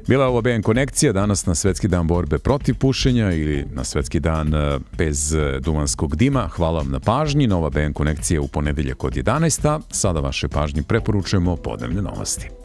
Bila je ovo B N konekcija, danas na Svetski dan borbe protiv pušenja ili na Svetski dan bez duvanskog dima. Hvala vam na pažnji, nova B N konekcija u ponedeljak od jedanaest. Sada vašoj pažnji preporučujemo podnevne novosti.